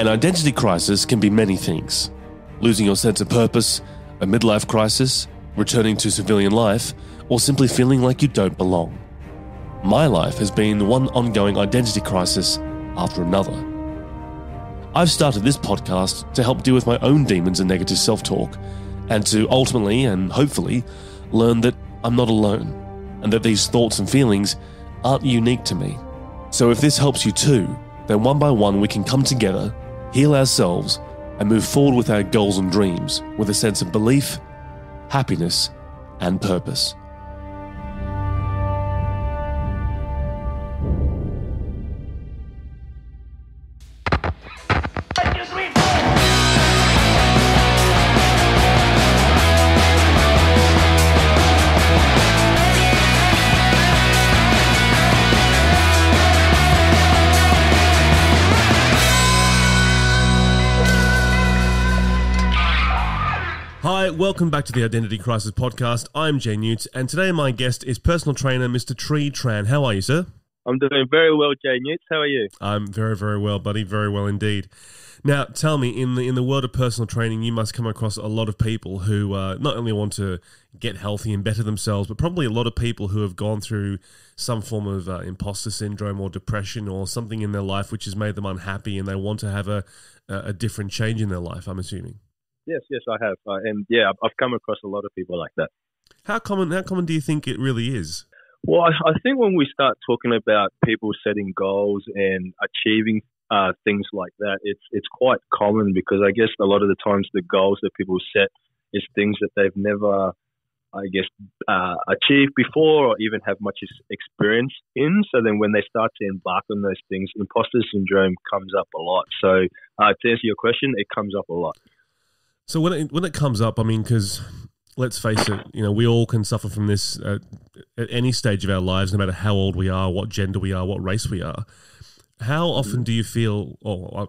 An identity crisis can be many things. Losing your sense of purpose, a midlife crisis, returning to civilian life, or simply feeling like you don't belong. My life has been one ongoing identity crisis after another. I've started this podcast to help deal with my own demons and negative self-talk, and to ultimately and hopefully learn that I'm not alone, and that these thoughts and feelings aren't unique to me. So if this helps you too, then one by one we can come together, heal ourselves, and move forward with our goals and dreams with a sense of belief, happiness, and purpose. Welcome back to the Identity Crisis Podcast. I'm Jay Newt, and today my guest is personal trainer Mr. Tri Tran. How are you, sir? I'm doing very well, Jay Newt. How are you? I'm very, very well, buddy. Very well indeed. Now, tell me, in the world of personal training, you must come across a lot of people who not only want to get healthy and better themselves, but probably a lot of people who have gone through some form of imposter syndrome or depression or something in their life which has made them unhappy, and they want to have a different change in their life, I'm assuming. Yes, I have. And yeah, I've come across a lot of people like that. How common do you think it really is? Well, I think when we start talking about people setting goals and achieving things like that, it's quite common, because I guess a lot of the times the goals that people set is things that they've never, I guess, achieved before or even have much experience in. So then when they start to embark on those things, imposter syndrome comes up a lot. So to answer your question, it comes up a lot. So when it comes up, I mean, because let's face it, you know, we all can suffer from this at any stage of our lives, no matter how old we are, what gender we are, what race we are. How often do you feel, or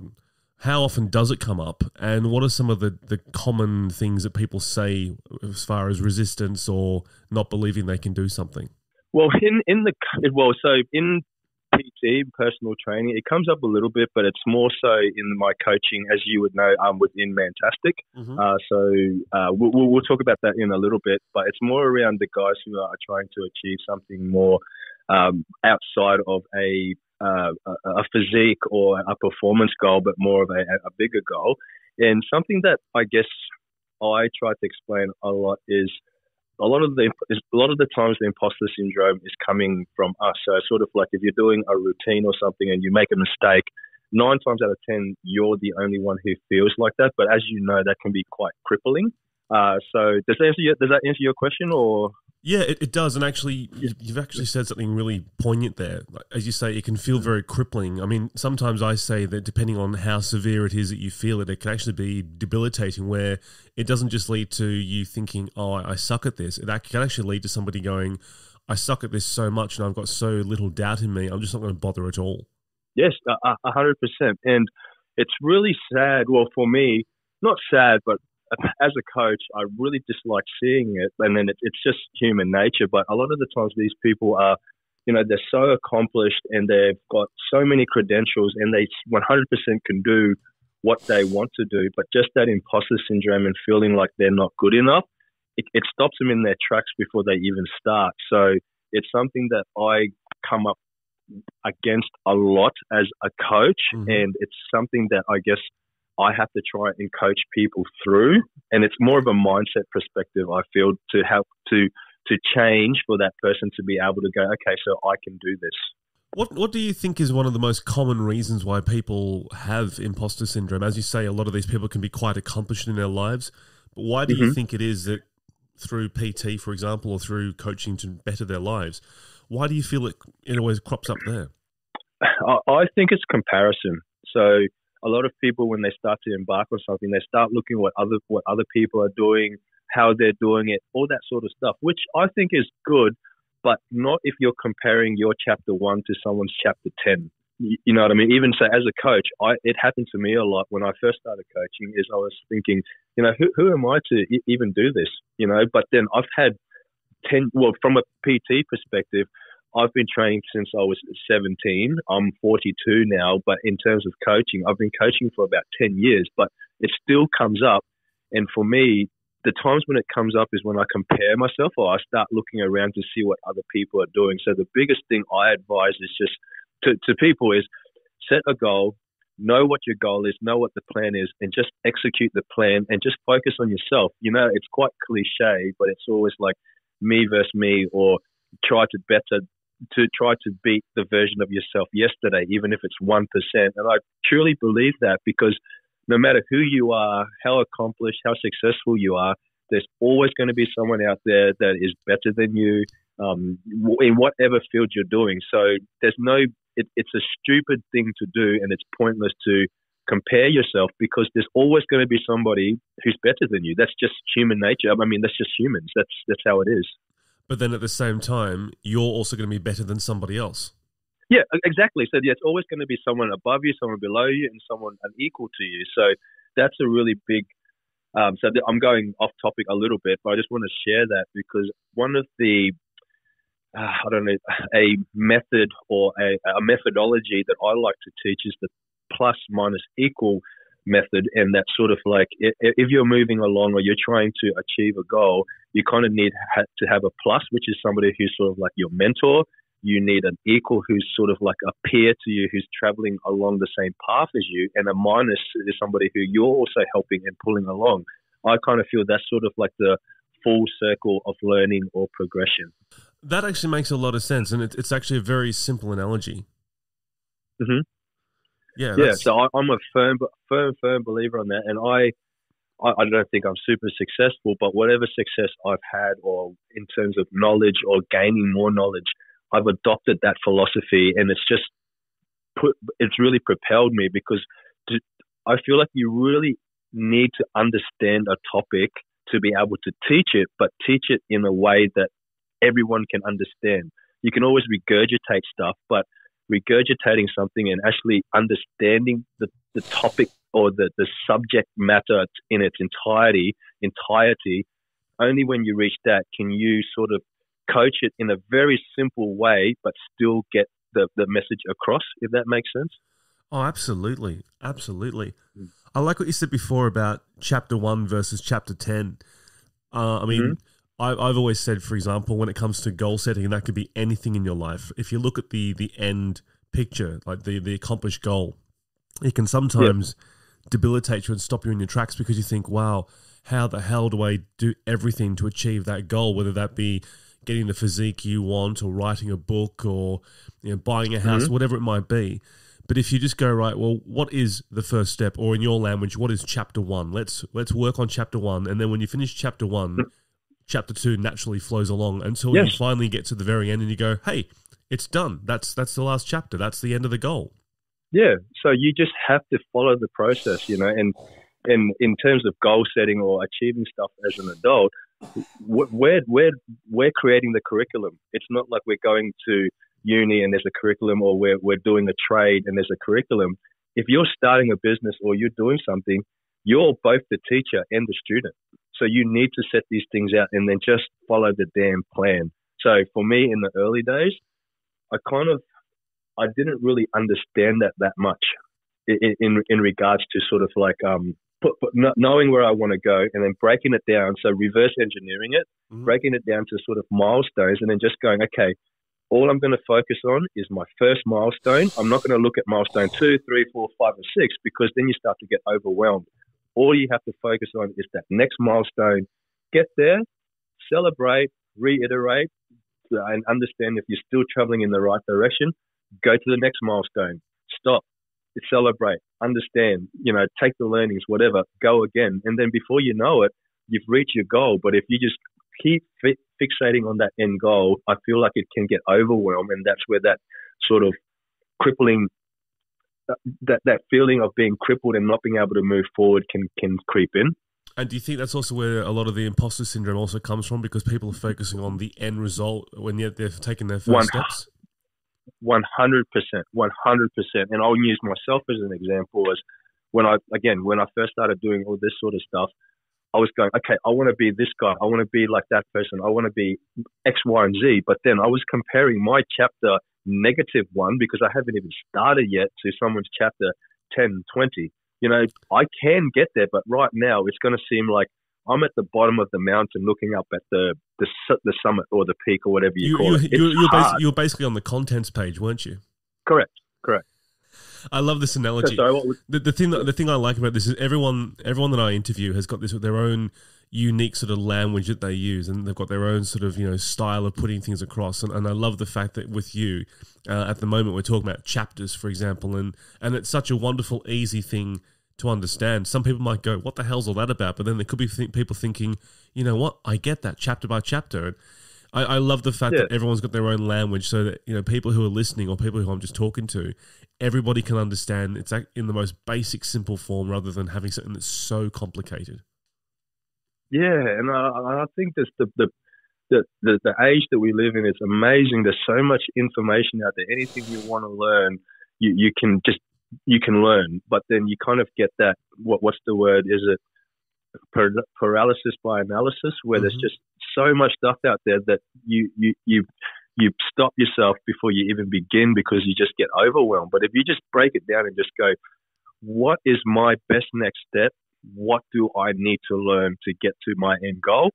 how often does it come up? And what are some of the common things that people say as far as resistance or not believing they can do something? Well, in PT, personal training, it comes up a little bit, but it's more so in my coaching, as you would know, I'm within Mantastic. Mm-hmm. We'll talk about that in a little bit, but it's more around the guys who are trying to achieve something more outside of a physique or a performance goal, but more of a bigger goal. And something that I guess I try to explain a lot is a lot of the times the imposter syndrome is coming from us. So it's sort of like if you're doing a routine or something and you make a mistake, 9 times out of 10, you're the only one who feels like that. But as you know, that can be quite crippling. So does that answer your question? Or yeah, it does. And actually, you've actually said something really poignant there. As you say, it can feel very crippling. I mean, sometimes I say that depending on how severe it is that you feel it, it can actually be debilitating, where it doesn't just lead to you thinking, oh, I suck at this. It can actually lead to somebody going, I suck at this so much and I've got so little doubt in me, I'm just not going to bother at all. Yes, 100%. And it's really sad. Well, for me, not sad, but as a coach, I really dislike seeing it, and then it's just human nature. But a lot of the times these people are, you know, they're so accomplished and they've got so many credentials and they 100% can do what they want to do, but just that imposter syndrome and feeling like they're not good enough, it stops them in their tracks before they even start. So it's something that I come up against a lot as a coach, and it's something that I guess I have to try and coach people through, and it's more of a mindset perspective, I feel, to help to change for that person to be able to go, okay, so I can do this. What do you think is one of the most common reasons why people have imposter syndrome? As you say, a lot of these people can be quite accomplished in their lives, but why do you think it is that through PT, for example, or through coaching to better their lives, why do you feel it always crops up there? I think it's comparison. So a lot of people, when they start to embark on something, they start looking at what other people are doing, how they're doing it, all that sort of stuff, which I think is good, but not if you're comparing your chapter 1 to someone's chapter 10. You know what I mean? Even so, as a coach, it happened to me a lot when I first started coaching, is I was thinking, you know, who am I to even do this? You know, but then I've had from a PT perspective, I've been training since I was 17. I'm 42 now, but in terms of coaching, I've been coaching for about 10 years, but it still comes up. And for me, the times when it comes up is when I compare myself or I start looking around to see what other people are doing. So the biggest thing I advise is just to people is set a goal, know what your goal is, know what the plan is, and just execute the plan and just focus on yourself. You know, it's quite cliche, but it's always like me versus me, or try to beat the version of yourself yesterday, even if it's 1%. And I truly believe that, because no matter who you are, how accomplished, how successful you are, there's always going to be someone out there that is better than you in whatever field you're doing. So there's it's a stupid thing to do, and it's pointless to compare yourself, because there's always going to be somebody who's better than you. That's just human nature. I mean, that's just humans. That's how it is. But then at the same time, you're also going to be better than somebody else. Yeah, exactly. So yeah, it's always going to be someone above you, someone below you, and someone unequal to you. So that's a really big... I'm going off topic a little bit, but I just want to share that, because one of the... a method or a methodology that I like to teach is the plus minus equal method. And that's sort of like, if you're moving along or you're trying to achieve a goal, you kind of need to have a plus, which is somebody who's sort of like your mentor. You need an equal who's sort of like a peer to you, who's traveling along the same path as you. And a minus is somebody who you're also helping and pulling along. I kind of feel that's sort of like the full circle of learning or progression. That actually makes a lot of sense, and it's actually a very simple analogy. Mm-hmm. Yeah. So I'm a firm believer on that, and I don't think I'm super successful, but whatever success I've had, or in terms of knowledge or gaining more knowledge, I've adopted that philosophy, and it's really propelled me, because I feel like you really need to understand a topic to be able to teach it, but teach it in a way that everyone can understand. You can always regurgitate stuff, but regurgitating something and actually understanding the topic or the subject matter in its entirety, only when you reach that can you sort of coach it in a very simple way, but still get the message across, if that makes sense. Oh, absolutely. Absolutely. I like what you said before about chapter 1 versus chapter 10. I've always said, for example, when it comes to goal setting, that could be anything in your life. If you look at the end picture, like the accomplished goal, it can sometimes debilitate you and stop you in your tracks, because you think, wow, how the hell do I do everything to achieve that goal, whether that be getting the physique you want or writing a book or buying a house, whatever it might be. But if you just go, right, well, what is the first step? Or in your language, what is chapter 1? Let's work on chapter 1. And then when you finish chapter 1... Chapter 2 naturally flows along until you finally get to the very end and you go, hey, it's done. That's the last chapter. That's the end of the goal. Yeah. So you just have to follow the process, and in terms of goal setting or achieving stuff as an adult, we're creating the curriculum. It's not like we're going to uni and there's a curriculum, or we're doing a trade and there's a curriculum. If you're starting a business or you're doing something, you're both the teacher and the student. So you need to set these things out and then just follow the damn plan. So for me, in the early days, I didn't really understand that much in regards to sort of like knowing where I want to go and then breaking it down. So reverse engineering it, breaking it down to sort of milestones, and then just going, okay, all I'm going to focus on is my first milestone. I'm not going to look at milestone 2, 3, 4, 5, or 6, because then you start to get overwhelmed. All you have to focus on is that next milestone. Get there, celebrate, reiterate, and understand if you're still traveling in the right direction. Go to the next milestone. Stop, celebrate, understand, take the learnings, whatever, go again. And then before you know it, you've reached your goal. But if you just keep fixating on that end goal, I feel like it can get overwhelmed. And that's where that sort of crippling... That feeling of being crippled and not being able to move forward can creep in. And do you think that's also where a lot of the imposter syndrome also comes from, because people are focusing on the end result when they're taking their first steps? 100%. And I'll use myself as an example. When I first started doing all this sort of stuff, I was going, okay, I want to be this guy. I want to be like that person. I want to be X, Y, and Z. But then I was comparing my chapter -1, because I haven't even started yet, to someone's chapter 10, 20. You know, I can get there, but right now it's going to seem like I'm at the bottom of the mountain looking up at the summit or the peak or whatever you call it. You're basically on the contents page, weren't you? Correct. I love this analogy. So sorry, the thing I like about this is everyone that I interview has got this with their own unique sort of language that they use, and they've got their own sort of, you know, style of putting things across. And I love the fact that with you, at the moment we're talking about chapters, for example, and it's such a wonderful, easy thing to understand. Some people might go, "What the hell's all that about?" But then there could be people thinking, "You know what? I get that chapter by chapter." And I love the fact that everyone's got their own language, so that, you know, people who are listening or people who I'm just talking to, everybody can understand. It's in the most basic, simple form, rather than having something that's so complicated. Yeah, and I think that's the age that we live in is amazing. There's so much information out there. Anything you want to learn, you can learn. But then you kind of get that, what's the word? Is it paralysis by analysis, where there's just so much stuff out there that you stop yourself before you even begin, because you just get overwhelmed. But if you just break it down and just go, what is my best next step? What do I need to learn to get to my end goal?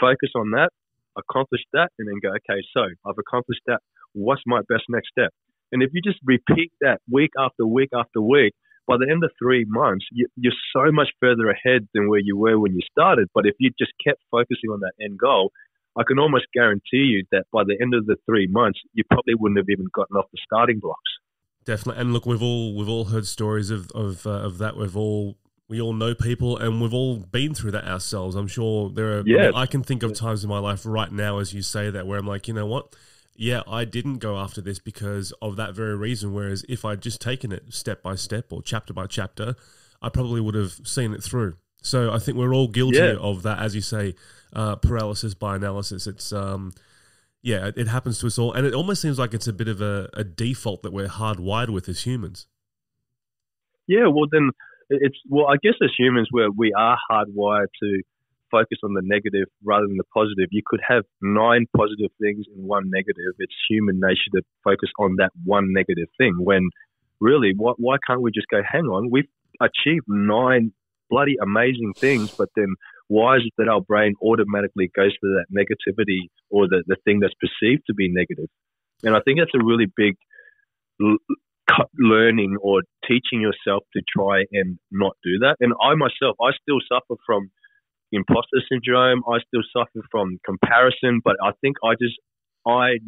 Focus on that, accomplish that, and then go, okay, so I've accomplished that. What's my best next step? And if you just repeat that week after week after week, by the end of 3 months, you're so much further ahead than where you were when you started. But if you just kept focusing on that end goal, I can almost guarantee you that by the end of the 3 months, you probably wouldn't have even gotten off the starting blocks. Definitely. And look, we've all heard stories of that. We all know people, and we've all been through that ourselves. I'm sure there are. Yeah. I mean, I can think of times in my life right now, as you say that, where I'm like, you know what? Yeah, I didn't go after this because of that very reason. Whereas if I'd just taken it step by step or chapter by chapter, I probably would have seen it through. So I think we're all guilty of that, as you say, paralysis by analysis. It's it happens to us all, and it almost seems like it's a bit of a default that we're hardwired with as humans. Yeah, well then. I guess as humans, where we are hardwired to focus on the negative rather than the positive. You could have 9 positive things and 1 negative. It's human nature to focus on that one negative thing, when really, why can't we just go, hang on, we've achieved 9 bloody amazing things, but then why is it that our brain automatically goes to that negativity, or the thing that's perceived to be negative? And I think that's a really big learning, or teaching yourself to try and not do that. And I myself, I still suffer from imposter syndrome. I still suffer from comparison, but I think I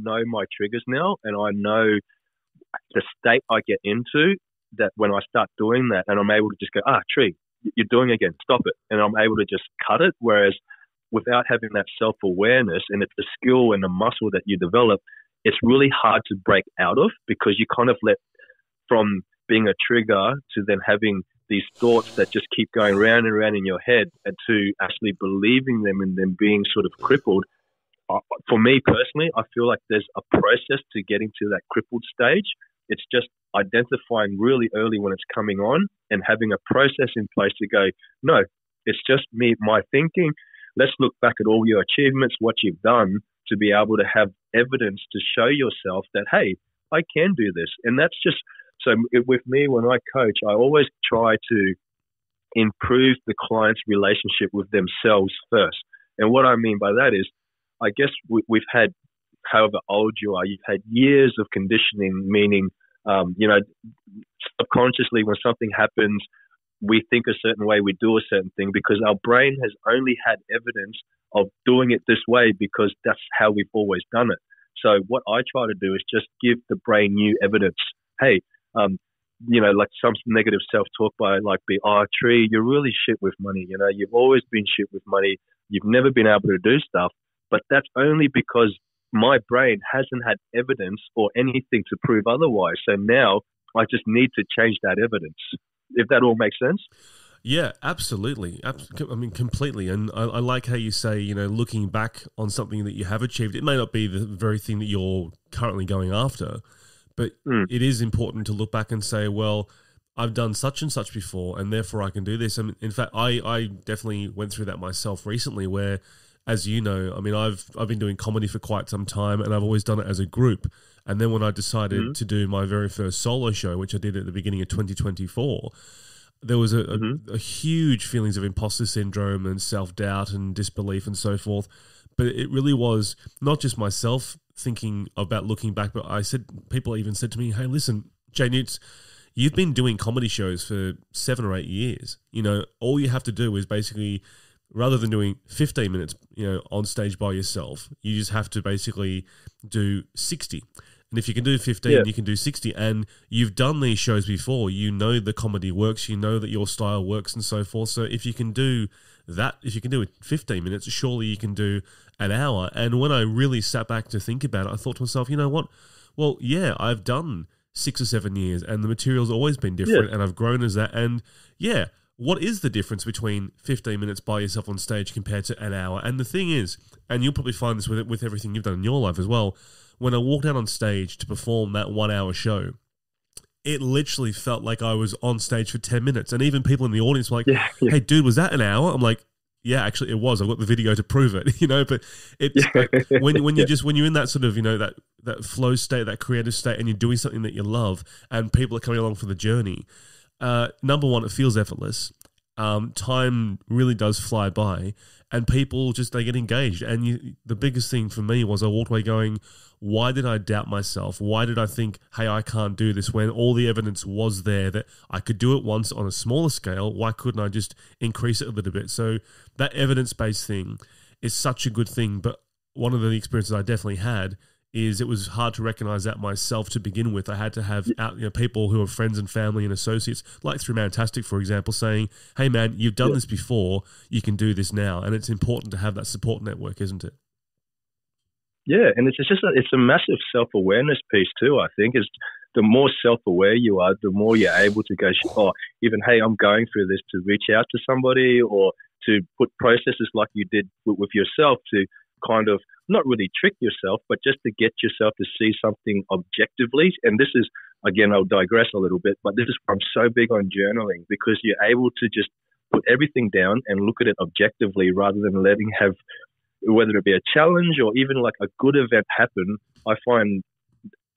know my triggers now, and I know the state I get into, that when I start doing that, and I'm able to just go, Tree, you're doing it again, stop it. And I'm able to just cut it. Whereas without having that self-awareness, and it's a skill and a muscle that you develop, it's really hard to break out of, because you kind of let from being a trigger to then having these thoughts that just keep going round and round in your head, and to actually believing them and then being sort of crippled. For me personally, I feel like there's a process to getting to that crippled stage. It's just identifying really early when it's coming on, and having a process in place to go, no, it's just me, my thinking. Let's look back at all your achievements, what you've done, to be able to have evidence to show yourself that, hey, I can do this. And that's just... So with me, when I coach, I always try to improve the client's relationship with themselves first. And what I mean by that is, I guess we've had, however old you are, you've had years of conditioning, meaning, subconsciously when something happens, we think a certain way, we do a certain thing, because our brain has only had evidence of doing it this way, because that's how we've always done it. So what I try to do is just give the brain new evidence. Hey, like some negative self-talk by like, Tree, you're really shit with money. You know, you've always been shit with money. You've never been able to do stuff. But that's only because my brain hasn't had evidence or anything to prove otherwise. So now I just need to change that evidence. If that all makes sense. Yeah, absolutely. I mean, completely. And I like how you say, you know, looking back on something that you have achieved, it may not be the very thing that you're currently going after, but it is important to look back and say, well, I've done such and such before, and therefore I can do this. And in fact, I definitely went through that myself recently, where, as you know, I mean, I've been doing comedy for quite some time, and I've always done it as a group. And then when I decided to do my very first solo show, which I did at the beginning of 2024, there was a huge feelings of imposter syndrome and self-doubt and disbelief and so forth. But it really was not just myself thinking about looking back, but people even said to me, "Hey, listen, Jay Newt, you've been doing comedy shows for 7 or 8 years. You know, all you have to do is basically, rather than doing 15 minutes, you know, on stage by yourself, you just have to basically do 60. And if you can do 15, you can do 60. And you've done these shows before. You know the comedy works. You know that your style works and so forth. So if you can do that, if you can do it 15 minutes, surely you can do an hour." And when I really sat back to think about it, I thought to myself, you know what? Well, yeah, I've done 6 or 7 years and the material's always been different and I've grown as that. And yeah, what is the difference between 15 minutes by yourself on stage compared to an hour? And the thing is, and you'll probably find this with everything you've done in your life as well, when I walked out on stage to perform that 1 hour show, it literally felt like I was on stage for 10 minutes. And even people in the audience were like, "Hey, dude, was that an hour?" I'm like, "Yeah, actually it was. I've got the video to prove it," you know, but it's like when you're in that sort of, you know, that flow state, that creative state, and you're doing something that you love and people are coming along for the journey. Number one, it feels effortless. Time really does fly by, and people just, they get engaged. And the biggest thing for me was I walked away going, why did I doubt myself? Why did I think, hey, I can't do this, when all the evidence was there that I could do it once on a smaller scale? Why couldn't I just increase it a little bit? So that evidence-based thing is such a good thing. But one of the experiences I definitely had is it was hard to recognize that myself to begin with. I had to have people who are friends and family and associates, like through Mantastic, for example, saying, "Hey, man, you've done this before. You can do this now." And it's important to have that support network, isn't it? Yeah, and it's a massive self-awareness piece too, I think. Is the more self-aware you are, the more you're able to go, hey, I'm going through this, to reach out to somebody or to put processes like you did with yourself to kind of not really trick yourself, but just to get yourself to see something objectively. And this is, again, I'll digress a little bit, but this is why I'm so big on journaling, because you're able to just put everything down and look at it objectively rather than whether it be a challenge or even like a good event happen. I find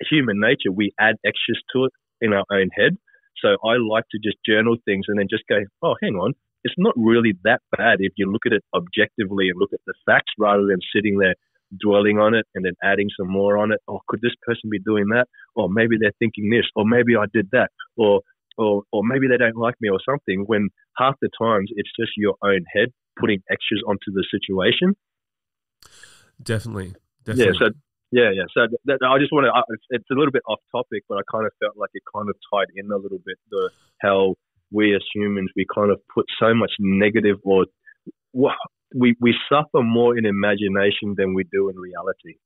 human nature, we add extras to it in our own head. So I like to just journal things and then just go, oh, hang on, it's not really that bad if you look at it objectively and look at the facts rather than sitting there dwelling on it and then adding some more on it. Oh, could this person be doing that? Or maybe they're thinking this, or maybe I did that, or maybe they don't like me or something, when half the times it's just your own head putting extras onto the situation. Definitely. Yeah. So I just want to, it's a little bit off topic, but I kind of felt like it kind of tied in a little bit, how we as humans, we kind of put so much negative, or we suffer more in imagination than we do in reality.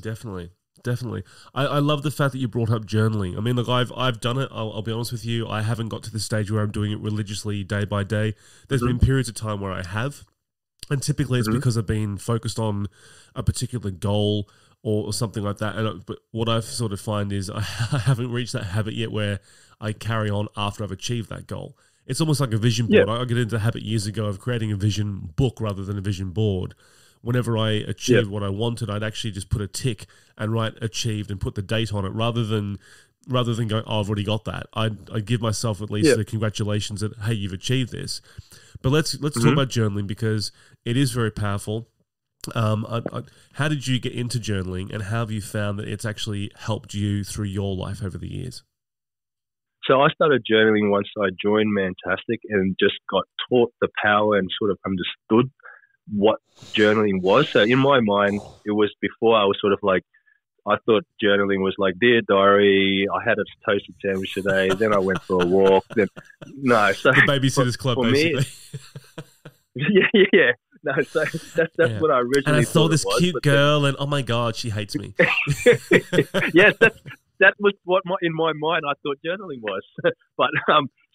Definitely. I love the fact that you brought up journaling. I mean, look, I've done it. I'll be honest with you. I haven't got to the stage where I'm doing it religiously day by day. There's been periods of time where I have. And typically it's because I've been focused on a particular goal or something like that. But what I've sort of find is I haven't reached that habit yet where I carry on after I've achieved that goal. It's almost like a vision board. I got into the habit years ago of creating a vision book rather than a vision board. Whenever I achieved what I wanted, I'd actually just put a tick and write achieved and put the date on it rather than going, oh, I've already got that. I'd give myself at least the congratulations that, hey, you've achieved this. But let's talk about journaling, because it is very powerful. How did you get into journaling, and how have you found that it's actually helped you through your life over the years? So I started journaling once I joined Mantastic and just got taught the power and sort of understood what journaling was. So in my mind, it was before I was sort of like, I thought journaling was like, dear diary, I had a toasted sandwich today, then I went for a walk. So the babysitter's club, for basically. Me, yeah. No, so that's what I originally thought. And I saw this cute girl, and oh my God, she hates me. Yes, that was what in my mind I thought journaling was. But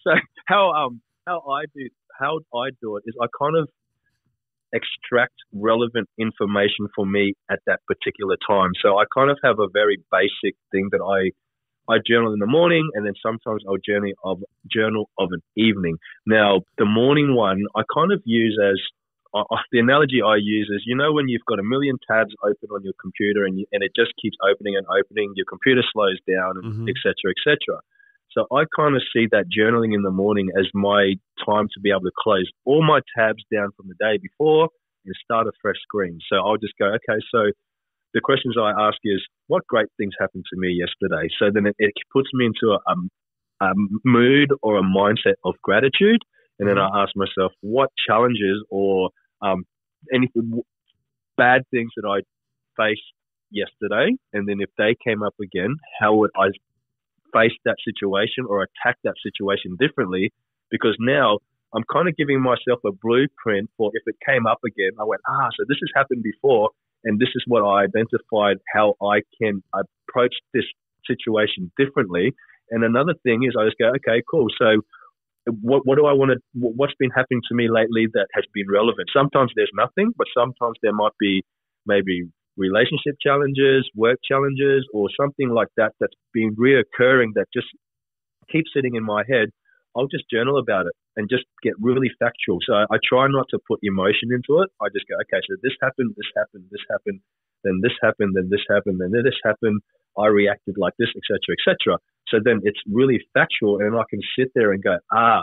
so how I do it is I kind of extract relevant information for me at that particular time. So I kind of have a very basic thing that I I journal in the morning, and then sometimes I'll journal of an evening. Now, the morning one, I kind of use as the analogy I use is, you know, when you've got a million tabs open on your computer and it just keeps opening and opening, your computer slows down, et cetera, et cetera. So I kind of see that journaling in the morning as my time to be able to close all my tabs down from the day before and start a fresh screen. So I'll just go, okay, so the questions I ask is, what great things happened to me yesterday? So then it puts me into a mood or a mindset of gratitude. And then I ask myself, what challenges or anything bad things that I faced yesterday? And then if they came up again, how would I face that situation or attack that situation differently? Because now I'm kind of giving myself a blueprint for if it came up again, I went, so this has happened before. And this is what I identified, how I can approach this situation differently. And another thing is I just go, okay, cool. So what do I want to, what's been happening to me lately that has been relevant? Sometimes there's nothing, but sometimes there might be maybe relationship challenges, work challenges, or something like that that's been reoccurring that just keeps sitting in my head. I'll just journal about it and just get really factual. So I try not to put emotion into it. I just go, okay, so this happened, this happened, this happened, then this happened, then this happened, then this happened. I reacted like this, et cetera, et cetera. So then it's really factual and I can sit there and go,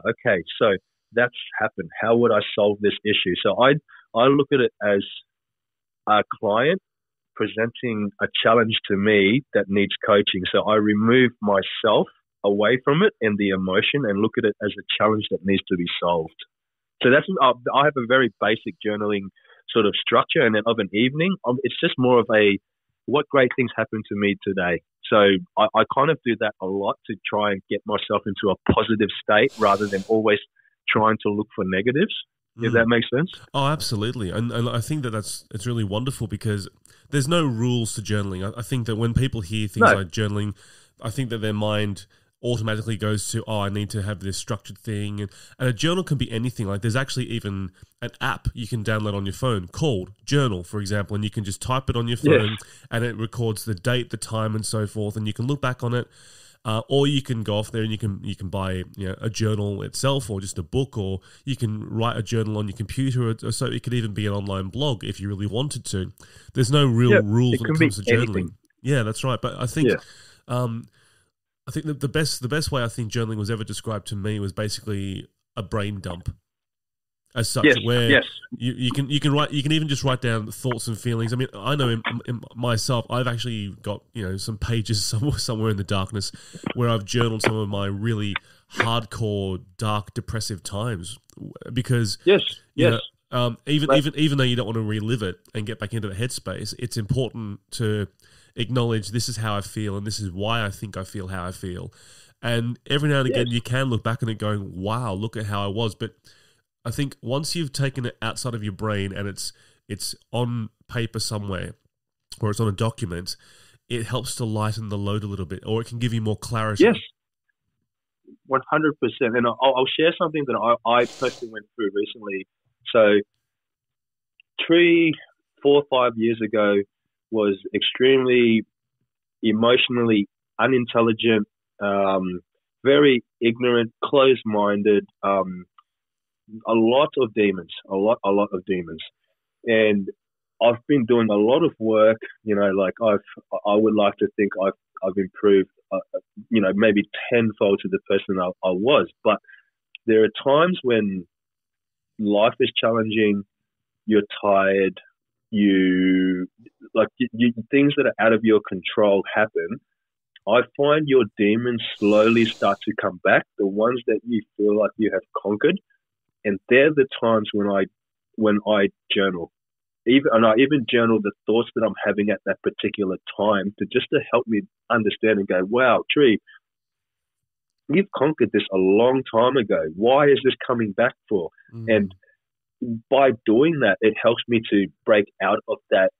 okay, so that's happened. How would I solve this issue? So I look at it as a client presenting a challenge to me that needs coaching. So I remove myself away from it and the emotion and look at it as a challenge that needs to be solved. So that's, I have a very basic journaling sort of structure, and then of an evening, it's just more of a, what great things happened to me today. So I kind of do that a lot to try and get myself into a positive state rather than always trying to look for negatives. If that makes sense. Oh, absolutely. And I think that's really wonderful because there's no rules to journaling. I think that when people hear things like journaling, I think that their mind automatically goes to, I need to have this structured thing. And a journal can be anything. Like there's actually even an app you can download on your phone called Journal, for example, and you can just type it on your phone and it records the date, the time, and so forth. And you can look back on it. Or you can go off there and you can buy a journal itself or just a book, or you can write a journal on your computer, or so it could even be an online blog if you really wanted to. There's no real rules when it comes to journaling. Anything. Yeah, that's right. But I think I think that the best way I think journaling was ever described to me was basically a brain dump. As such, you can even just write down thoughts and feelings. I mean, I know in myself, I've actually got some pages somewhere in the darkness where I've journaled some of my really hardcore, dark, depressive times because even though you don't want to relive it and get back into the headspace, it's important to acknowledge this is how I feel and this is why I think I feel how I feel. And every now and again, you can look back on it, going, "Wow, look at how I was," but I think once you've taken it outside of your brain and it's on paper somewhere or it's on a document, it helps to lighten the load a little bit, or it can give you more clarity. Yes, 100%. And I'll share something that I personally went through recently. So 3, 4, 5 years ago was extremely emotionally unintelligent, very ignorant, closed-minded, a lot of demons, and I've been doing a lot of work, like I would like to think I've improved, maybe tenfold to the person I was, but there are times when life is challenging, you're tired, things that are out of your control happen. I find your demons slowly start to come back, the ones that you feel like you have conquered. And they're the times when I journal, and I even journal the thoughts that I'm having at that particular time to help me understand and go, wow, Tree, you've conquered this a long time ago. Why is this coming back for? Mm. And by doing that, it helps me to break out of that,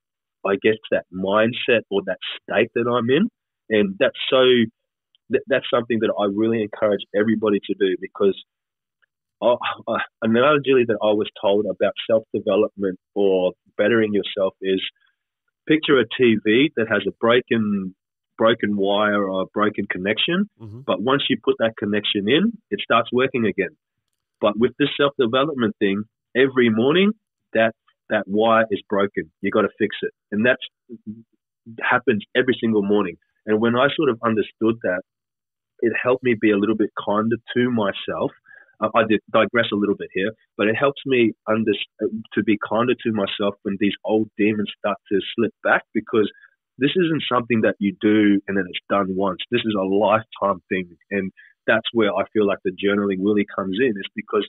I guess, that mindset or that state that I'm in. And that's something that I really encourage everybody to do, because an analogy that I was told about self-development or bettering yourself is, picture a TV that has a broken broken wire or a broken connection. Mm-hmm. But once you put that connection in, it starts working again. But with this self-development thing, every morning that wire is broken. You got to fix it. And that happens every single morning. And when I sort of understood that, it helped me be a little bit kinder to myself. I digress a little bit here, but it helps me to be kinder to myself when these old demons start to slip back, because this isn't something that you do and then it's done once. This is a lifetime thing. And that's where I feel like the journaling really comes in, is because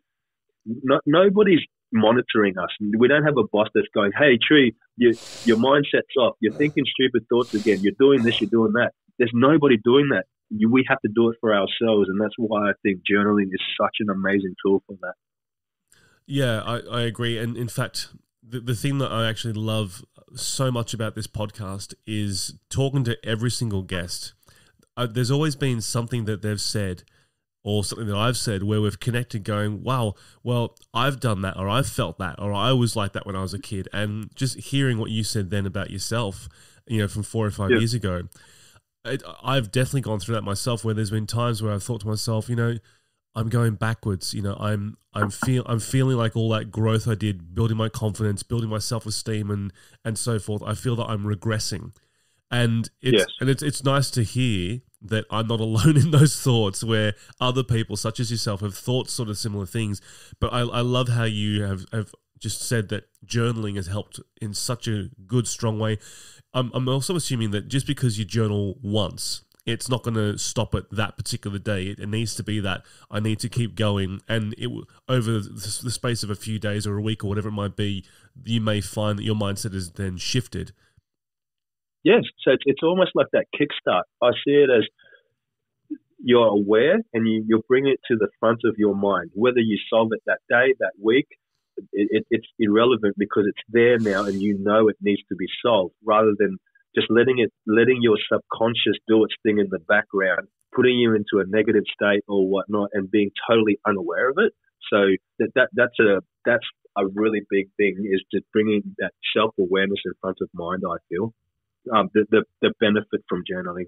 nobody's monitoring us. We don't have a boss that's going, hey, Tree, your mindset's off. You're thinking stupid thoughts again. You're doing this, you're doing that. There's nobody doing that. We have to do it for ourselves, and that's why I think journaling is such an amazing tool for that. Yeah, I agree. And in fact, the thing that I actually love so much about this podcast is talking to every single guest. There's always been something that they've said or something that I've said where we've connected, going, wow, well, I've done that, or I've felt that, or I was like that when I was a kid. And just hearing what you said then about yourself, you know, from 4 or 5 years ago, I've definitely gone through that myself, where there's been times where I've thought to myself, you know, I'm going backwards. You know, I'm feeling like all that growth I did, building my confidence, building my self-esteem and so forth, I feel that I'm regressing. And it's nice to hear that I'm not alone in those thoughts, where other people such as yourself have thought sort of similar things. But I love how you have just said that journaling has helped in such a good, strong way. I'm also assuming that just because you journal once, it's not going to stop at that particular day. It needs to be that I need to keep going. And over the space of a few days or a week or whatever it might be, you may find that your mindset is then shifted. Yes. So it's almost like that kickstart. I see it as you're aware and you'll bring it to the front of your mind. Whether you solve it that day, that week, it's irrelevant, because it's there now and you know it needs to be solved, rather than just letting your subconscious do its thing in the background, putting you into a negative state or whatnot and being totally unaware of it. So that's a really big thing, is just bringing that self-awareness in front of mind, I feel. The benefit from journaling.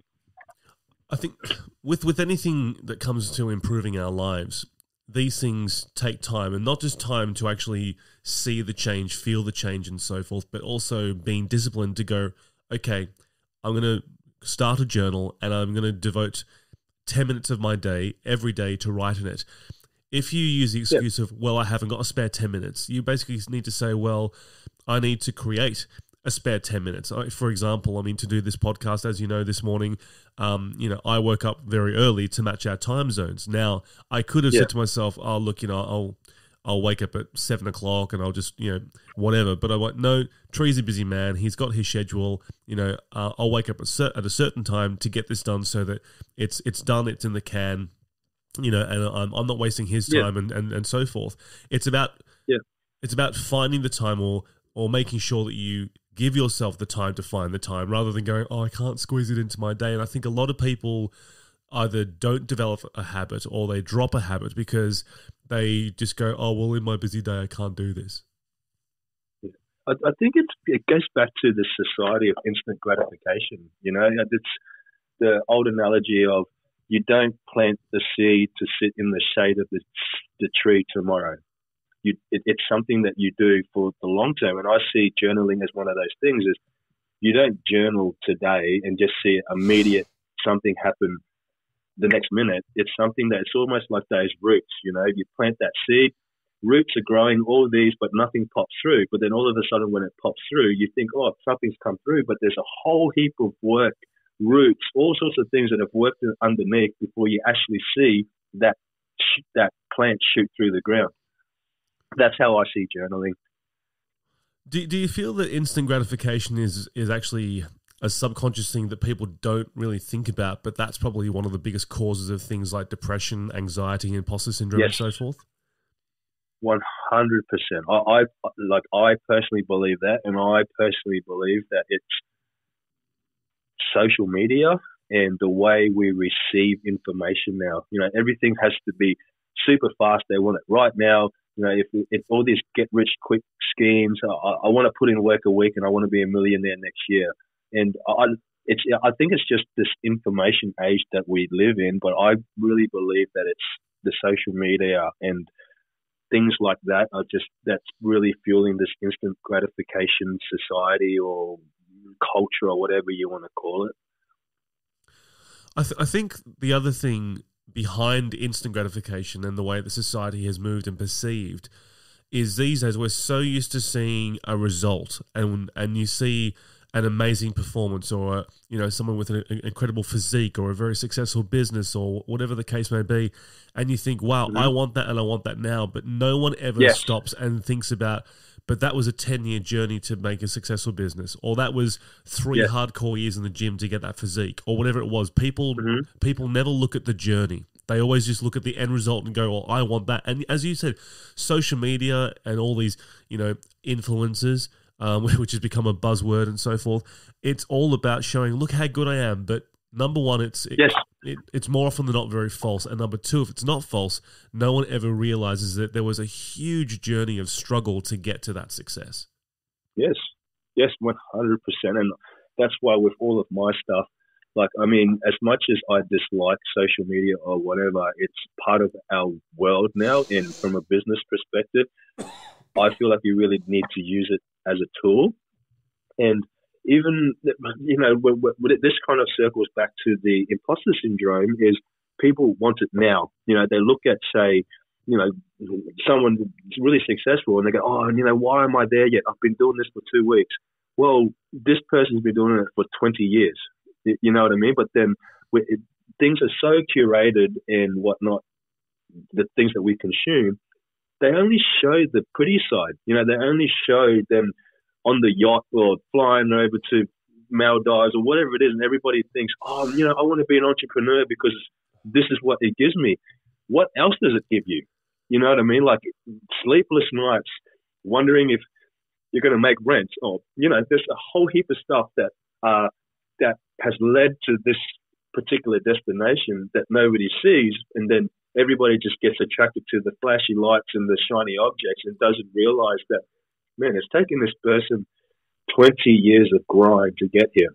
I think with anything that comes to improving our lives, these things take time, and not just time to actually see the change, feel the change and so forth, but also being disciplined to go, okay, I'm going to start a journal and I'm going to devote 10 minutes of my day every day to writing it. If you use the excuse of, well, I haven't got a spare 10 minutes, you basically need to say, well, I need to create a spare 10 minutes. For example, I mean, to do this podcast, as you know, this morning, I woke up very early to match our time zones. Now, I could have said to myself, oh, look, you know, I'll wake up at 7 o'clock and I'll just, you know, whatever. But I went, no, Tree's a busy man. He's got his schedule. You know, I'll wake up at a certain time to get this done, so that it's done, it's in the can, you know, and I'm not wasting his time and so forth. It's about finding the time or making sure that you give yourself the time to find the time, rather than going, oh, I can't squeeze it into my day. And I think a lot of people either don't develop a habit or they drop a habit because they just go, oh, well, in my busy day, I can't do this. Yeah. I think it goes back to the society of instant gratification. You know, it's the old analogy of you don't plant the seed to sit in the shade of the tree tomorrow. It's something that you do for the long term. And I see journaling as one of those things, is you don't journal today and just see immediate something happen the next minute. It's something that's almost like those roots, you know, you plant that seed, roots are growing, all these, but nothing pops through. But then all of a sudden when it pops through, you think, oh, something's come through, but there's a whole heap of work, roots, all sorts of things that have worked underneath before you actually see that plant shoot through the ground. That's how I see journaling. Do you feel that instant gratification is actually a subconscious thing that people don't really think about, but that's probably one of the biggest causes of things like depression, anxiety, imposter syndrome, and so forth? 100%. I personally believe that, and I personally believe that it's social media and the way we receive information now. You know, everything has to be super fast. They want it right now. You know, if all these get-rich-quick schemes, I want to put in work a week and I want to be a millionaire next year. And I it's, I think it's just this information age that we live in, but I really believe that it's the social media and things like that are just, that's really fueling this instant gratification society or culture or whatever you want to call it. I think the other thing behind instant gratification and the way that society has moved and perceived is these days we're so used to seeing a result, and you see an amazing performance or, you know, someone with an incredible physique or a very successful business or whatever the case may be, and you think, wow, I want that and I want that now, but no one ever stops and thinks about, but that was a 10-year journey to make a successful business, or that was 3 hardcore years in the gym to get that physique, or whatever it was. People never look at the journey. They always just look at the end result and go, well, I want that. And as you said, social media and all these, you know, influencers, which has become a buzzword and so forth. It's all about showing, look how good I am. But number one, it's more often than not very false. And number two, if it's not false, no one ever realizes that there was a huge journey of struggle to get to that success. Yes, 100%. And that's why with all of my stuff, like, I mean, as much as I dislike social media or whatever, it's part of our world now. And from a business perspective, I feel like you really need to use it as a tool. And even, you know, this kind of circles back to the imposter syndrome, is people want it now. You know, they look at, say, you know, someone really successful and they go, oh, you know, why am I there yet? I've been doing this for 2 weeks. Well, this person's been doing it for 20 years. You know what I mean? But then things are so curated and whatnot, the things that we consume, they only show the pretty side. You know, they only show them on the yacht or flying over to Maldives or whatever it is, and everybody thinks, oh, you know, I want to be an entrepreneur because this is what it gives me. What else does it give you? You know what I mean? Like sleepless nights, wondering if you're going to make rent, or, you know, there's a whole heap of stuff that that has led to this particular destination that nobody sees, and then everybody just gets attracted to the flashy lights and the shiny objects and doesn't realize that, man, it's taken this person 20 years of grind to get here.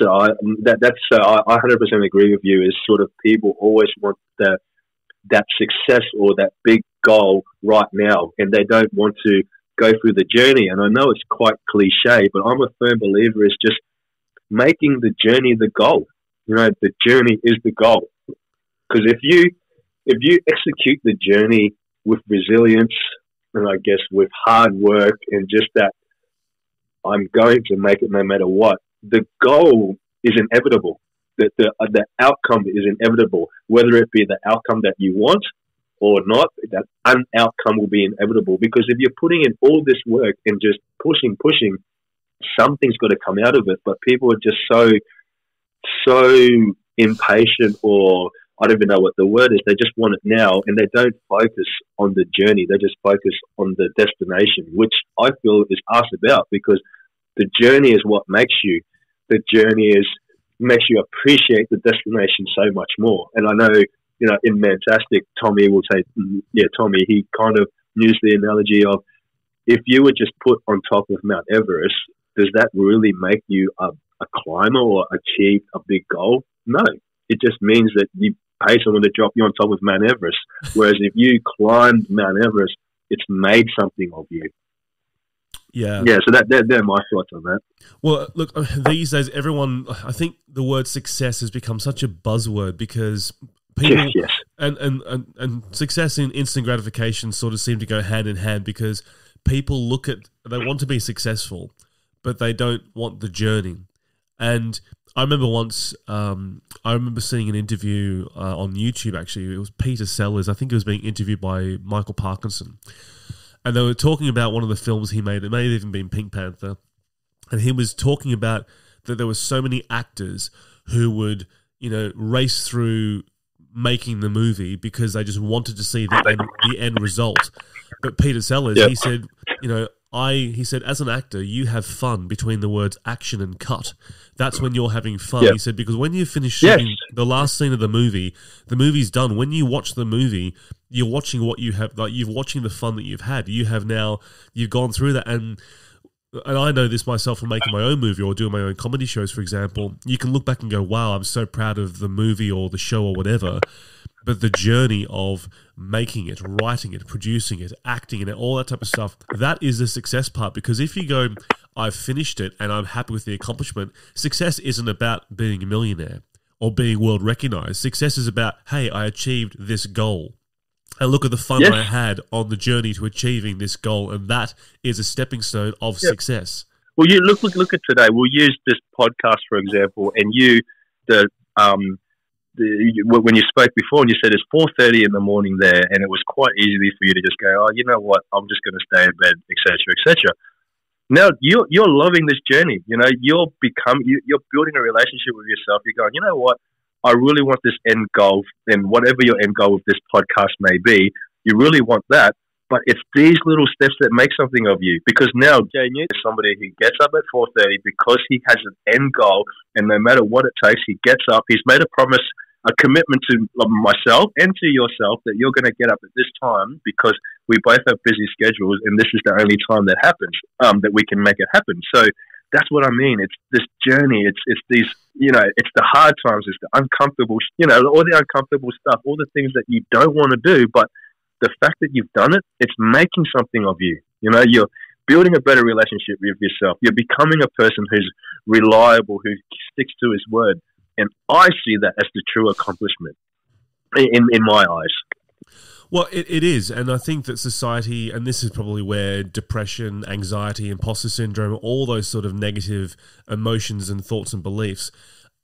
So I 100% agree with you, is sort of people always want that success or that big goal right now, and they don't want to go through the journey. And I know it's quite cliche, but I'm a firm believer is just making the journey the goal. You know, the journey is the goal. Because if you execute the journey with resilience and, I guess, with hard work and just that I'm going to make it no matter what, the goal is inevitable. That the outcome is inevitable, whether it be the outcome that you want or not. That outcome will be inevitable, because if you're putting in all this work and just pushing, something's got to come out of it. But people are just so impatient, or I don't even know what the word is. They just want it now, and they don't focus on the journey. They just focus on the destination, which I feel is asked about, because the journey is what makes you. The journey makes you appreciate the destination so much more. And I know, you know, in Mantastic, Tommy will say, Tommy, he kind of used the analogy of, if you were just put on top of Mount Everest, does that really make you a climber or achieve a big goal? No. It just means that you pay someone to drop you on top of Mount Everest. Whereas if you climbed Mount Everest, it's made something of you. Yeah. Yeah, so they're my thoughts on that. Well, look, these days, everyone, I think the word success has become such a buzzword, because people, yes. And success and instant gratification sort of seem to go hand in hand, because people they want to be successful, but they don't want the journey. And I remember once, seeing an interview on YouTube, actually. It was Peter Sellers. I think he was being interviewed by Michael Parkinson. And they were talking about one of the films he made. It may have even been Pink Panther. And he was talking about that there were so many actors who would, you know, race through making the movie because they just wanted to see the end result. But Peter Sellers, he said, you know, he said, as an actor, you have fun between the words action and cut. That's when you're having fun. Yep. He said, because when you finish shooting the last scene of the movie's done. When you watch the movie, you're watching what you have, like you're watching the fun that you've had. You've gone through that. And and I know this myself from making my own movie or doing my own comedy shows, for example, you can look back and go, wow, I'm so proud of the movie or the show or whatever, but the journey of making it, writing it, producing it, acting in it, all that type of stuff, that is the success part. Because if you go, I've finished it and I'm happy with the accomplishment, success isn't about being a millionaire or being world recognized. Success is about, hey, I achieved this goal. And look at the fun I had on the journey to achieving this goal, and that is a stepping stone of success. Well, you look at today. We'll use this podcast for example, and you, when you spoke before, and you said it's 4:30 in the morning there, and it was quite easy for you to just go, oh, you know what, I'm just going to stay in bed, etc., etc. Now you're loving this journey. You know, you're building a relationship with yourself. You're going, you know what, I really want this end goal, and whatever your end goal of this podcast may be, you really want that, but it's these little steps that make something of you. Because now Jay Newt is somebody who gets up at 4:30 because he has an end goal, and no matter what it takes, he gets up. He's made a promise, a commitment to myself and to yourself that you're going to get up at this time because we both have busy schedules, and this is the only time that happens, that we can make it happen. So that's what I mean. It's this journey. It's these, you know, it's the hard times, it's the uncomfortable, you know, all the uncomfortable stuff, all the things that you don't want to do, but the fact that you've done it, it's making something of you. You know, you're building a better relationship with yourself. You're becoming a person who's reliable, who sticks to his word. And I see that as the true accomplishment in my eyes. Well, it is, and I think that society, and this is probably where depression, anxiety, imposter syndrome, all those sort of negative emotions and thoughts and beliefs,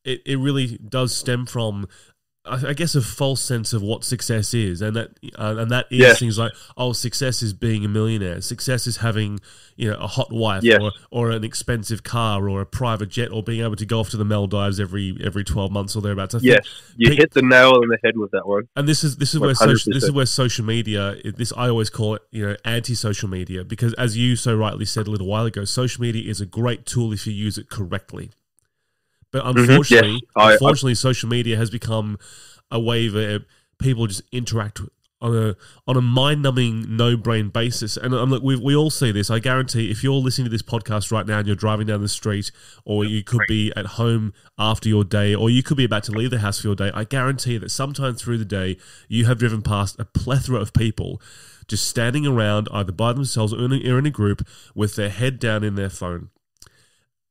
it really does stem from, I guess, a false sense of what success is, and that is things like, oh, success is being a millionaire, success is having, you know, a hot wife or an expensive car or a private jet or being able to go off to the Maldives every 12 months or thereabouts. You hit the nail on the head with that one. And this is 100%. where social media, I always call it, you know, anti-social media, because as you so rightly said a little while ago, social media is a great tool if you use it correctly. But unfortunately, social media has become a way where people just interact on a mind-numbing, no-brain basis. And look, we all see this. I guarantee if you're listening to this podcast right now and you're driving down the street, or you could be at home after your day, or you could be about to leave the house for your day, I guarantee that sometime through the day you have driven past a plethora of people just standing around either by themselves or in a group with their head down in their phone.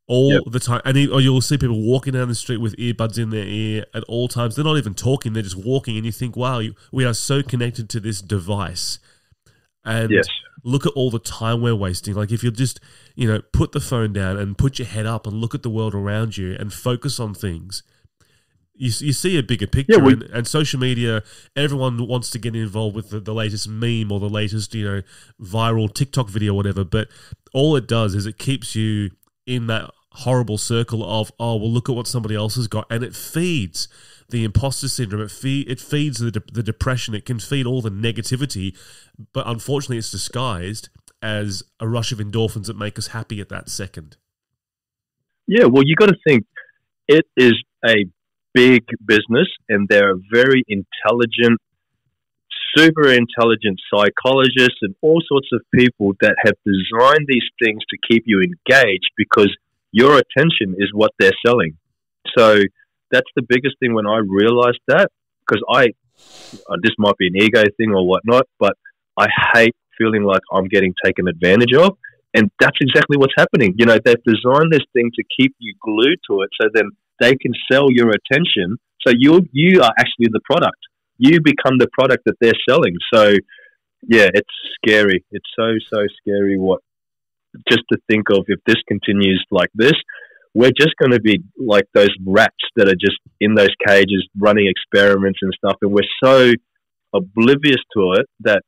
All the time, and you'll see people walking down the street with earbuds in their ear at all times. They're not even talking; they're just walking, and you think, "Wow, we are so connected to this device." And look at all the time we're wasting. Like if you just, you know, put the phone down and put your head up and look at the world around you and focus on things, you see a bigger picture. Yeah, and social media, everyone wants to get involved with the latest meme or the latest, you know, viral TikTok video, or whatever. But all it does is it keeps you in that horrible circle of, oh, well, look at what somebody else has got, and it feeds the imposter syndrome, it feeds the depression, it can feed all the negativity, but unfortunately it's disguised as a rush of endorphins that make us happy at that second. Yeah, well, you got to think, it is a big business, and they're very intelligent, super intelligent psychologists and all sorts of people that have designed these things to keep you engaged, because your attention is what they're selling. So that's the biggest thing when I realized that, because this might be an ego thing or whatnot, but I hate feeling like I'm getting taken advantage of. And that's exactly what's happening. You know, they've designed this thing to keep you glued to it, so then they can sell your attention. So you are actually the product. You become the product that they're selling. So yeah, it's scary. It's so, so scary just to think of, if this continues like this, we're just going to be like those rats that are just in those cages running experiments and stuff, and we're so oblivious to it that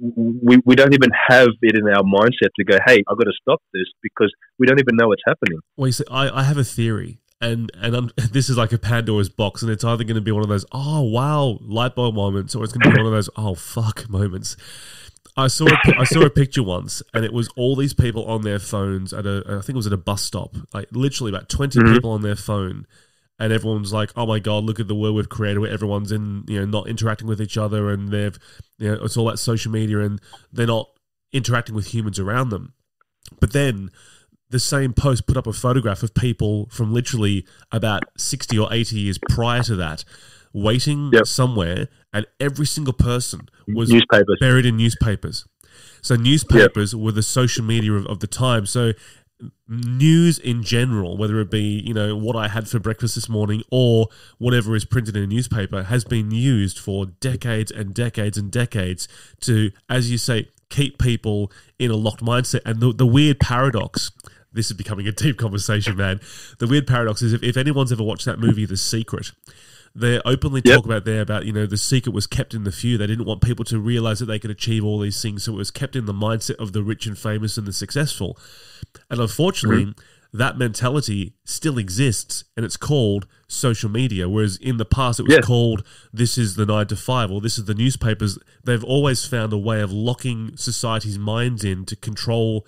we don't even have it in our mindset to go, hey, I've got to stop this, because we don't even know what's happening. Well, you see, I have a theory, and this is like a Pandora's box, and it's either going to be one of those, oh, wow, light bulb moments, or it's going to be one of those, oh, fuck moments. I saw a picture once, and it was all these people on their phones I think it was at a bus stop, like literally about 20 people on their phone, and everyone's like, "Oh my god, look at the world we've created, where everyone's in, you know, not interacting with each other, and they've, you know, it's all that social media, and they're not interacting with humans around them." But then the same post put up a photograph of people from literally about 60 or 80 years prior to that waiting somewhere, and every single person was buried in newspapers. So newspapers were the social media of the time. So news in general, whether it be, you know, what I had for breakfast this morning or whatever is printed in a newspaper, has been used for decades and decades and decades to, as you say, keep people in a locked mindset. And the weird paradox, this is becoming a deep conversation, man. The weird paradox is if anyone's ever watched that movie, The Secret, they openly talk about you know, the secret was kept in the few. They didn't want people to realize that they could achieve all these things, so it was kept in the mindset of the rich and famous and the successful. And unfortunately, that mentality still exists, and it's called social media, whereas in the past it was called this is the 9 to 5 or this is the newspapers. They've always found a way of locking society's minds in to control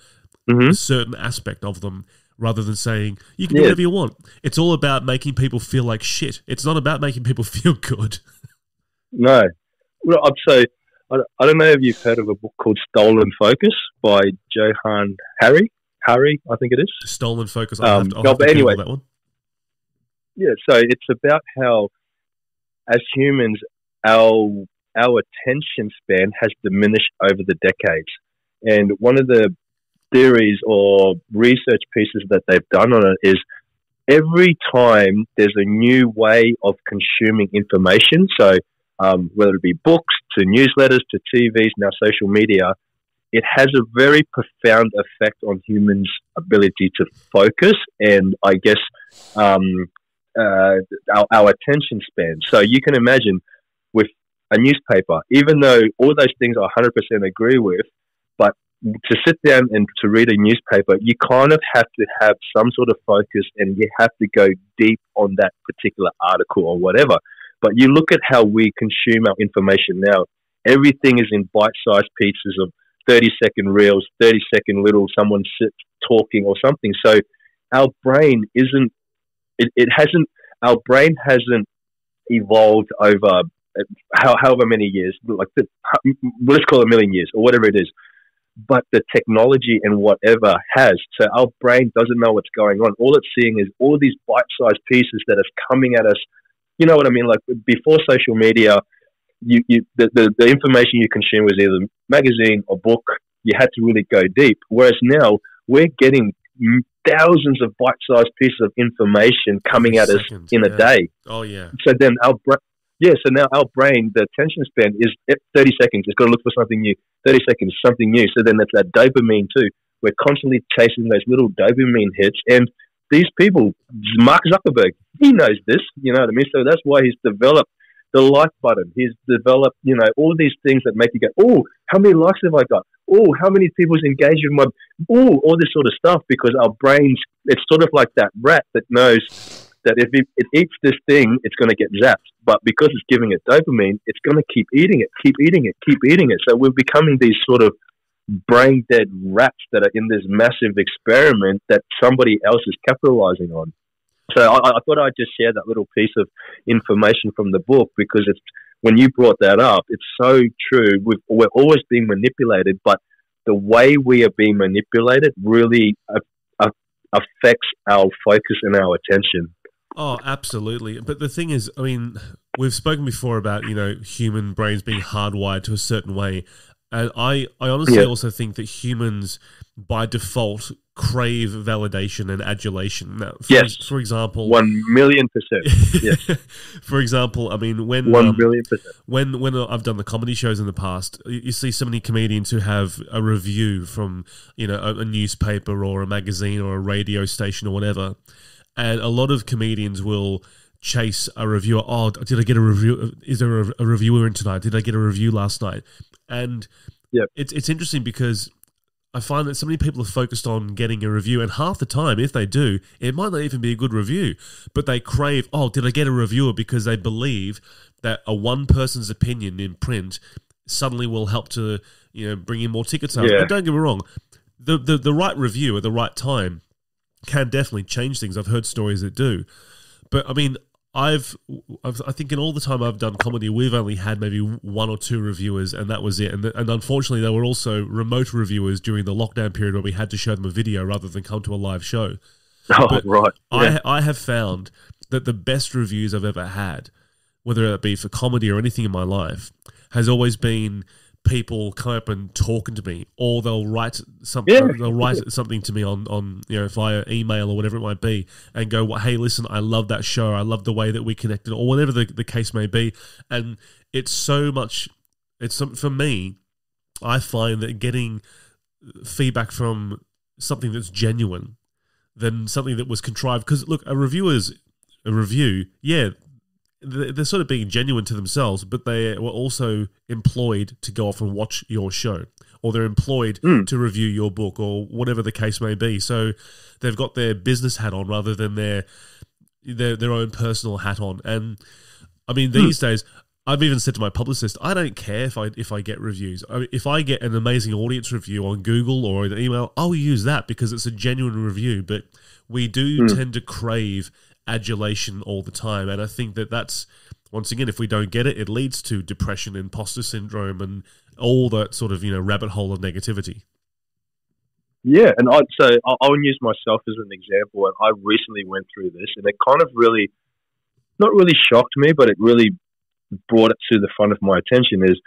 a certain aspect of them, rather than saying, you can do whatever you want. It's all about making people feel like shit. It's not about making people feel good. No. Well, I'd say, I don't know if you've heard of a book called Stolen Focus by Johann Hari. Hari, I think it is. Stolen Focus. I'll have to Google that one. Yeah, so it's about how, as humans, our attention span has diminished over the decades. And one of the theories or research pieces that they've done on it is every time there's a new way of consuming information, so whether it be books to newsletters to TVs, now social media, it has a very profound effect on humans' ability to focus and I guess our attention span. So you can imagine with a newspaper, even though all those things I 100% agree with, but to sit down and to read a newspaper, you kind of have to have some sort of focus and you have to go deep on that particular article or whatever. But you look at how we consume our information now. Everything is in bite-sized pieces of 30-second reels, 30-second little someone talking or something. So our brain isn't, our brain hasn't evolved over however many years, like let's call it a million years or whatever it is. But the technology and whatever has. So our brain doesn't know what's going on. All it's seeing is all these bite-sized pieces that are coming at us. You know what I mean? Like before social media, the information you consume was either magazine or book. You had to really go deep. Whereas now we're getting thousands of bite-sized pieces of information coming at us in a day. Oh, yeah. So then our brain... Yeah, so now our brain, the attention span is 30 seconds. It's got to look for something new. 30 seconds, something new. So then that's that dopamine too. We're constantly chasing those little dopamine hits. And these people, Mark Zuckerberg, he knows this. You know what I mean? So that's why he's developed the like button. He's developed, you know, all these things that make you go, oh, how many likes have I got? Oh, how many people's engaged with my, oh, all this sort of stuff. Because our brains, it's sort of like that rat that knows that if it eats this thing, it's going to get zapped. But because it's giving it dopamine, it's going to keep eating it. So we're becoming these sort of brain-dead rats that are in this massive experiment that somebody else is capitalizing on. So I thought I'd just share that little piece of information from the book because it's when you brought that up, it's so true. We're always being manipulated, but the way we are being manipulated really affects our focus and our attention. Oh, absolutely. But the thing is, I mean, we've spoken before about, you know, human brains being hardwired to a certain way. And I honestly also think that humans, by default, crave validation and adulation. Now, for example... 1,000,000%. Yes. For example, I mean, when... 1,000,000%. When I've done the comedy shows in the past, you see so many comedians who have a review from, you know, a newspaper or a magazine or a radio station or whatever. And a lot of comedians will chase a reviewer. Oh, did I get a review? Is there a reviewer in tonight? Did I get a review last night? And it's interesting because I find that so many people are focused on getting a review. And half the time, if they do, it might not even be a good review. But they crave, oh, did I get a reviewer? Because they believe that a one person's opinion in print suddenly will help to, you know, bring in more ticket sales. But don't get me wrong, the right review at the right time can definitely change things. I've heard stories that do. But, I mean, I think in all the time I've done comedy, we've only had maybe one or two reviewers, and that was it. And unfortunately, there were also remote reviewers during the lockdown period where we had to show them a video rather than come to a live show. Oh, but right. Yeah. I have found that the best reviews I've ever had, whether it be for comedy or anything in my life, has always been people coming up and talking to me, or they'll write something. Yeah. They'll write something to me on via email or whatever it might be, and go, "Hey, listen, I love that show. I love the way that we connected," or whatever the case may be. And it's so much. For me, I find that getting feedback from something that's genuine than something that was contrived. Because look, a review, yeah. They're sort of being genuine to themselves, but they were also employed to go off and watch your show, or they're employed to review your book, or whatever the case may be. So they've got their business hat on rather than their own personal hat on. And I mean, these days, I've even said to my publicist, I don't care if I get reviews. I mean, if I get an amazing audience review on Google or an email, I'll use that because it's a genuine review. But we do tend to crave adulation all the time, and I think that's, once again, if we don't get it, it leads to depression, imposter syndrome, and all that sort of rabbit hole of negativity. Yeah, and I'd say I'll use myself as an example, and I recently went through this, and it kind of really, not really shocked me, but it really brought it to the front of my attention is,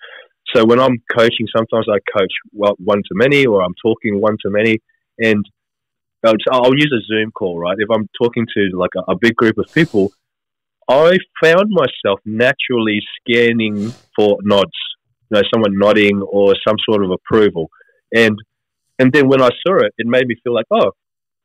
so when I'm coaching, sometimes I coach one-to-many, or I'm talking one-to-many, and I'll use a Zoom call, right? If I'm talking to like a big group of people, I found myself naturally scanning for nods, someone nodding or some sort of approval. And then when I saw it, it made me feel like, oh,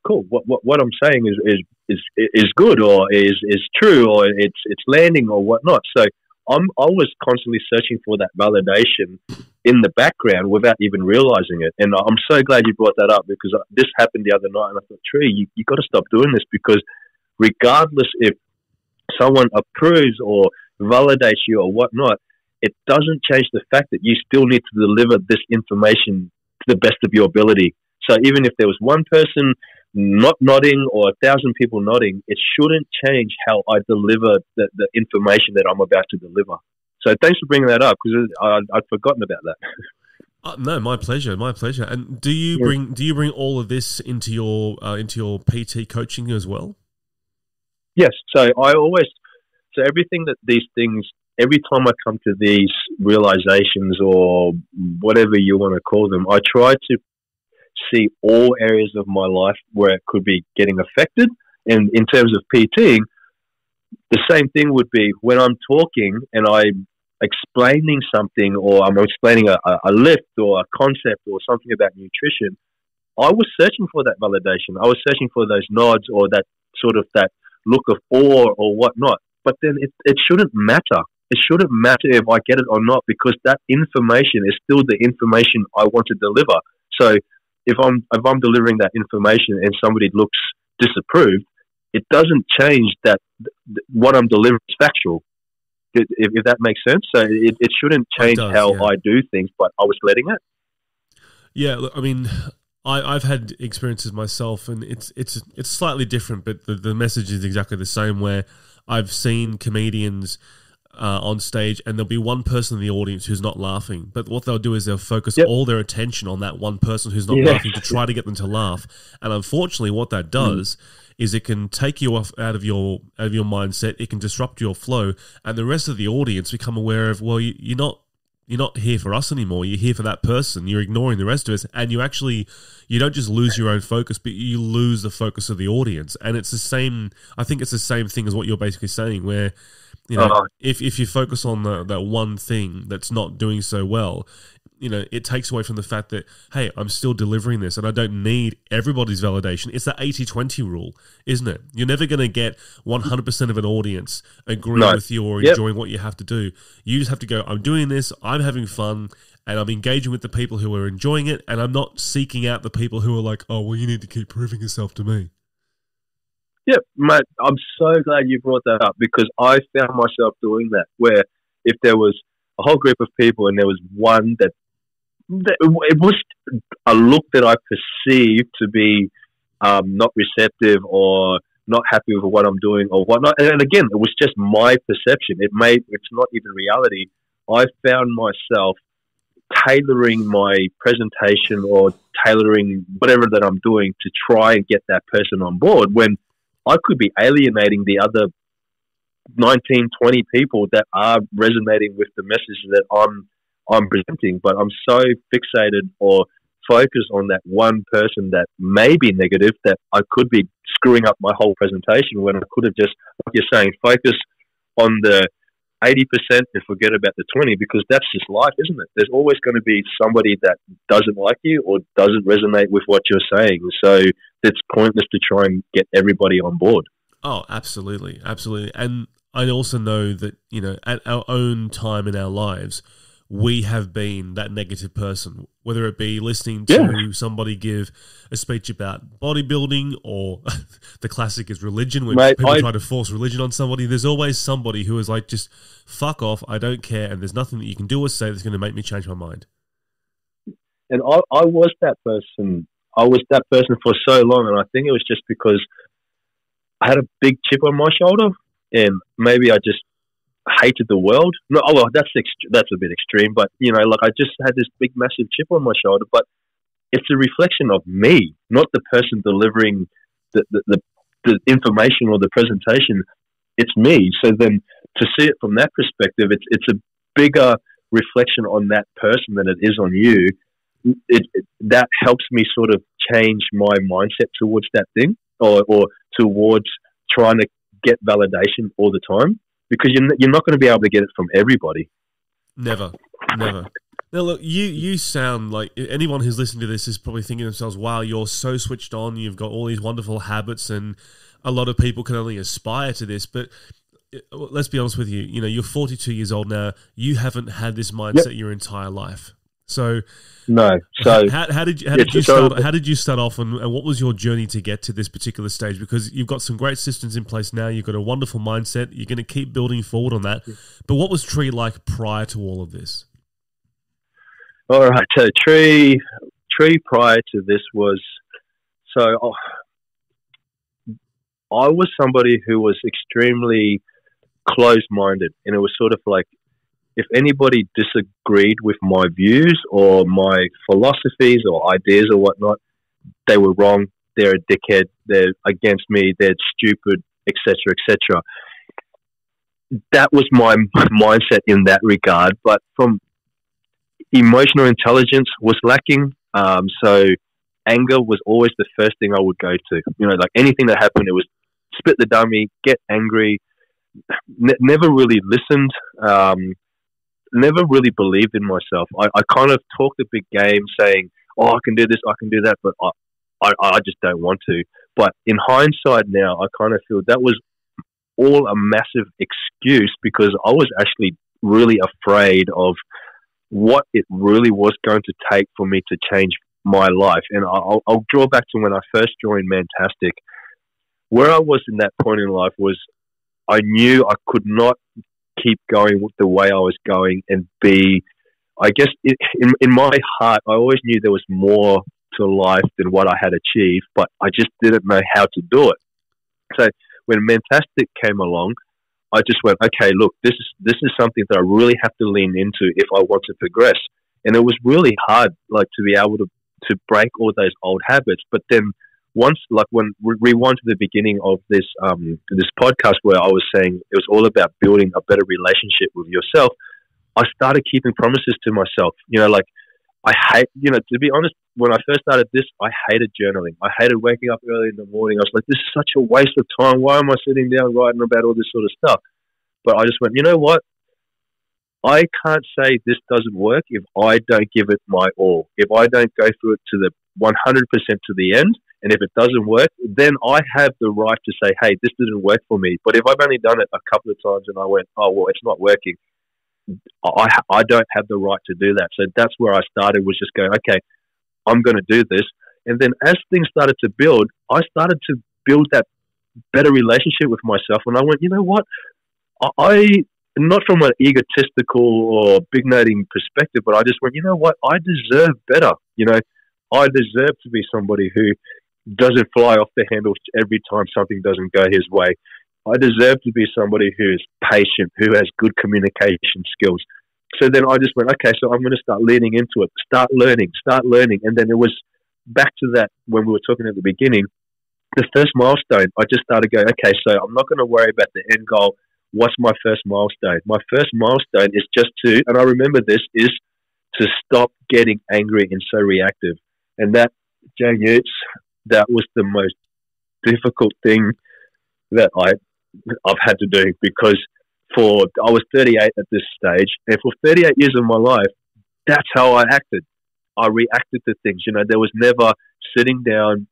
cool. What I'm saying is good, or is true, or it's landing or whatnot. So I was constantly searching for that validation in the background without even realizing it. And I'm so glad you brought that up, because this happened the other night, and I thought, Tree, you got to stop doing this, because regardless if someone approves or validates you or whatnot, it doesn't change the fact that you still need to deliver this information to the best of your ability. So even if there was one person not nodding or 1,000 people nodding, it shouldn't change how I deliver the information that I'm about to deliver. So thanks for bringing that up, because I'd forgotten about that. No, my pleasure. And do you bring all of this into your PT coaching as well? Yes. So everything that these things, every time I come to these realizations or whatever you want to call them, I try to see all areas of my life where it could be getting affected. And in terms of PTing, the same thing would be when I'm talking and I'm explaining something, or I'm explaining a lift or a concept or something about nutrition, I was searching for that validation. I was searching for those nods or that sort of that look of awe or whatnot. But then it shouldn't matter. It shouldn't matter if I get it or not, because that information is still the information I want to deliver. So if I'm delivering that information and somebody looks disapproved, it doesn't change that what I'm delivering is factual, if that makes sense. So it shouldn't change I do things, but I was letting it. Yeah, I mean, I've had experiences myself, and it's slightly different, but the message is exactly the same, where I've seen comedians on stage, and there'll be one person in the audience who's not laughing, but what they'll do is they'll focus all their attention on that one person who's not laughing to try to get them to laugh. And unfortunately, what that does is it can take you off out of your mindset. It can disrupt your flow, and the rest of the audience become aware of, well, you're not here for us anymore. You're here for that person. You're ignoring the rest of us, and you don't just lose your own focus, but you lose the focus of the audience. And it's the same. I think it's the same thing as what you're basically saying, where if you focus on that one thing that's not doing so well, it takes away from the fact that, hey, I'm still delivering this and I don't need everybody's validation. It's that 80-20 rule, isn't it? You're never going to get 100% of an audience agreeing with you or enjoying what you have to do. You just have to go, I'm doing this, I'm having fun, and I'm engaging with the people who are enjoying it, and I'm not seeking out the people who are like, oh, well, you need to keep proving yourself to me. Yep, mate, I'm so glad you brought that up, because I found myself doing that, where if there was a whole group of people and there was one that it was a look that I perceived to be not receptive or not happy with what I'm doing or whatnot. And again, it was just my perception. It's not even reality. I found myself tailoring my presentation or tailoring whatever that I'm doing to try and get that person on board, when I could be alienating the other 19, 20 people that are resonating with the message that I'm presenting. But I'm so fixated or focused on that one person that may be negative that I could be screwing up my whole presentation, when I could have just, like you're saying, focus on the 80% and forget about the 20, because that's just life, isn't it? There's always going to be somebody that doesn't like you or doesn't resonate with what you're saying. So it's pointless to try and get everybody on board. Oh, absolutely. Absolutely. And I also know that, you know, at our own time in our lives, we have been that negative person, whether it be listening to somebody give a speech about bodybuilding, or the classic is religion, where people try to force religion on somebody. There's always somebody who is like, just fuck off, I don't care, and there's nothing that you can do or say that's going to make me change my mind. And I was that person. I was that person for so long, and I think it was just because I had a big chip on my shoulder, and maybe I just hated the world. No, oh well, that's a bit extreme, but you know, like I just had this big, massive chip on my shoulder. But it's a reflection of me, not the person delivering the information or the presentation. It's me. So then, to see it from that perspective, it's a bigger reflection on that person than it is on you. That helps me sort of change my mindset towards that thing, or towards trying to get validation all the time. Because you're not going to be able to get it from everybody. Never, never. Now, look, you sound like, anyone who's listening to this is probably thinking to themselves, wow, you're so switched on, you've got all these wonderful habits, and a lot of people can only aspire to this. But let's be honest with you, you know, you're 42 years old now, you haven't had this mindset your entire life. So, no. So how did you start off, and what was your journey to get to this particular stage? Because you've got some great systems in place now. You've got a wonderful mindset. You're going to keep building forward on that. But what was Tri like prior to all of this? All right. So Tri prior to this was, I was somebody who was extremely closed-minded, and it was sort of like, if anybody disagreed with my views or my philosophies or ideas or whatnot, they were wrong, they're a dickhead, they're against me, they're stupid, etc., etc. That was my mindset in that regard. But from emotional intelligence was lacking, so anger was always the first thing I would go to. You know, like anything that happened, it was spit the dummy, get angry, never really listened, never really believed in myself. I kind of talked a big game saying, oh, I can do this, I can do that, but I just don't want to. But in hindsight now, I kind of feel that was all a massive excuse, because I was actually really afraid of what it really was going to take for me to change my life. And I'll draw back to when I first joined Mantastic. Where I was in that point in life was, I knew I could not keep going the way I was going and be, I guess, in my heart, I always knew there was more to life than what I had achieved, but I just didn't know how to do it. So when Mantastic came along, I just went, okay, look, this is something that I really have to lean into if I want to progress. And it was really hard, like, to be able to break all those old habits. But then once, like, when we rewind to the beginning of this this podcast where I was saying it was all about building a better relationship with yourself, I started keeping promises to myself. You know, like, I hate, you know, to be honest, when I first started this, I hated journaling. I hated waking up early in the morning. I was like, this is such a waste of time. Why am I sitting down writing about all this sort of stuff? But I just went, you know what? I can't say this doesn't work if I don't give it my all. If I don't go through it to the 100% to the end, and if it doesn't work, then I have the right to say, hey, this didn't work for me. But if I've only done it a couple of times and I went, oh, well, it's not working, I don't have the right to do that. So that's where I started, was just going, okay, I'm going to do this. And then as things started to build, I started to build that better relationship with myself. And I went, you know what? I not from an egotistical or big-noting perspective, but I just went, you know what? I deserve better. You know, I deserve to be somebody who doesn't fly off the handle every time something doesn't go his way. I deserve to be somebody who's patient, who has good communication skills. So then I just went, okay, so I'm going to start leaning into it, start learning. And then it was back to that when we were talking at the beginning, the first milestone, I just started going, okay, so I'm not going to worry about the end goal. What's my first milestone? My first milestone is just to, and I remember this, is to stop getting angry and so reactive. And that, Jay Newt, that was the most difficult thing that I've had to do, because I was 38 at this stage, and for 38 years of my life, that's how I acted. I reacted to things. You know, there was never sitting down,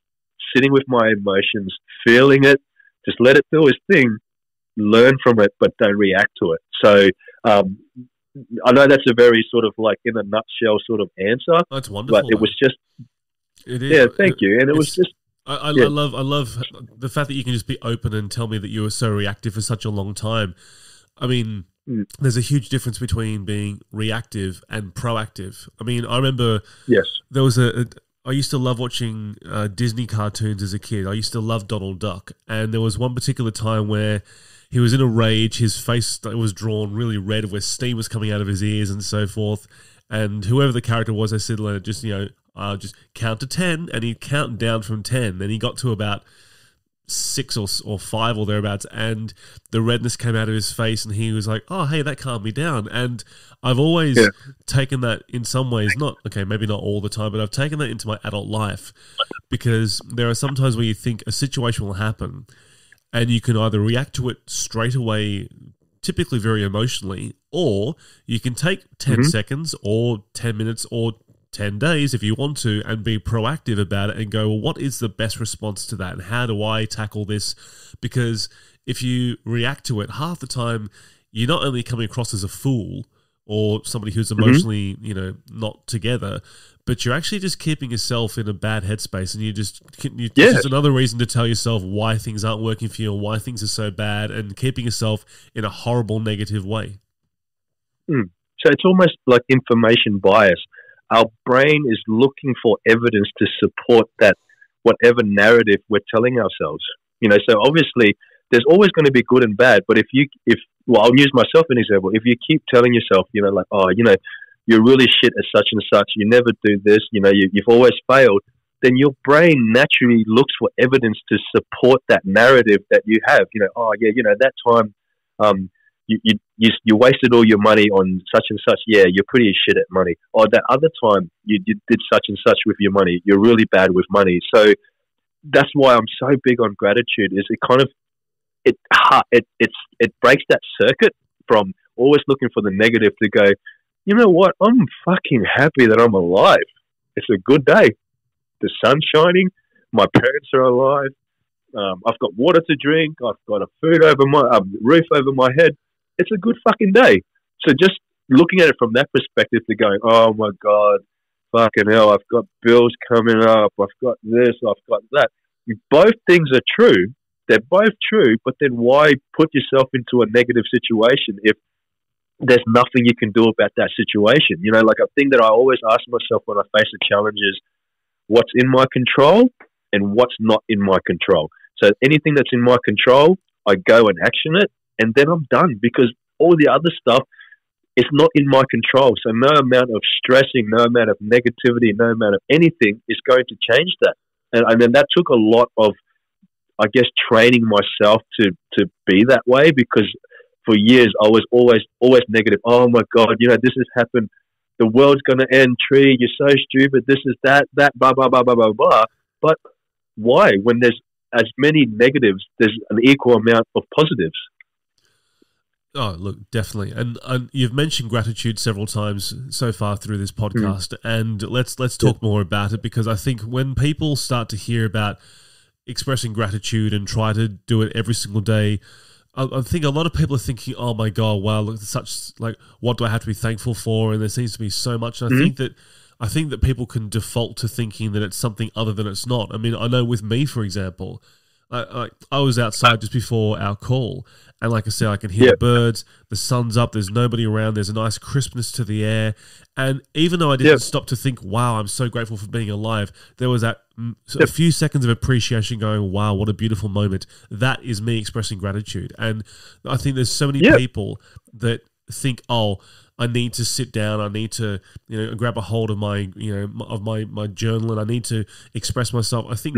sitting with my emotions, feeling it, just let it do its thing, learn from it, but don't react to it. So I know that's a very sort of like in a nutshell sort of answer. That's wonderful. But it was just, it is, yeah, thank you. And it was just, yeah. I love the fact that you can just be open and tell me that you were so reactive for such a long time. I mean, there's a huge difference between being reactive and proactive. I mean, I remember there was I used to love watching Disney cartoons as a kid. I used to love Donald Duck. And there was one particular time where he was in a rage. His face was drawn really red where steam was coming out of his ears and so forth. And whoever the character was, they said, just, you know, just count to 10, and he'd count down from 10. Then he got to about 6 or 5 or thereabouts, and the redness came out of his face, and he was like, oh, hey, that calmed me down. And I've always taken that in some ways, maybe not all the time, but I've taken that into my adult life, because there are some times where you think a situation will happen and you can either react to it straight away, typically very emotionally, or you can take 10 seconds or 10 minutes or 10 days if you want to, and be proactive about it and go, well, what is the best response to that, and how do I tackle this? Because if you react to it, half the time you're not only coming across as a fool or somebody who's emotionally not together, but you're actually just keeping yourself in a bad headspace, and it's just another reason to tell yourself why things aren't working for you and why things are so bad, and keeping yourself in a horrible negative way. So it's almost like information bias. Our brain is looking for evidence to support that whatever narrative we're telling ourselves. You know, so obviously there's always going to be good and bad, but I'll use myself as an example. If you keep telling yourself, like, oh, you're really shit at such and such, you never do this, you've always failed, then your brain naturally looks for evidence to support that narrative that you have. That time, You wasted all your money on such and such. Yeah, you're pretty shit at money. Or that other time you did such and such with your money. You're really bad with money. So that's why I'm so big on gratitude. Is it kind of it breaks that circuit from always looking for the negative to go, you know what? I'm fucking happy that I'm alive. It's a good day. The sun's shining. My parents are alive. I've got water to drink. I've got a food over my roof over my head. It's a good fucking day. So just looking at it from that perspective, to going, oh my God, fucking hell, I've got bills coming up, I've got this, I've got that. Both things are true. They're both true, but then why put yourself into a negative situation if there's nothing you can do about that situation? You know, like a thing that I always ask myself when I face a challenge is, what's in my control and what's not in my control? So anything that's in my control, I go and action it, and then I'm done, because all the other stuff is not in my control. So no amount of stressing, no amount of negativity, no amount of anything is going to change that. And then that took a lot of, I guess, training myself to be that way, because for years I was always negative. Oh my God, this has happened. The world's going to end, Tree. You're so stupid. This is that, blah, blah, blah, blah, blah, blah. But why? When there's as many negatives, there's an equal amount of positives. Oh, look, definitely. And you've mentioned gratitude several times so far through this podcast, and let's talk more about it, because I think when people start to hear about expressing gratitude and try to do it every single day, I think a lot of people are thinking, oh my God, wow, look, such, like, what do I have to be thankful for? And there seems to be so much. And I think that people can default to thinking that it's something other than it's not. I mean, I know with me, for example, I was outside just before our call, and like I said, I can hear the birds, the sun's up, there's nobody around, there's a nice crispness to the air, and even though I didn't stop to think, wow, I'm so grateful for being alive, there was that a few seconds of appreciation going, wow, what a beautiful moment. That is me expressing gratitude. And I think there's so many people that think, oh, I need to sit down, I need to, you know, grab a hold of my, you know, of my journal, and I need to express myself. I think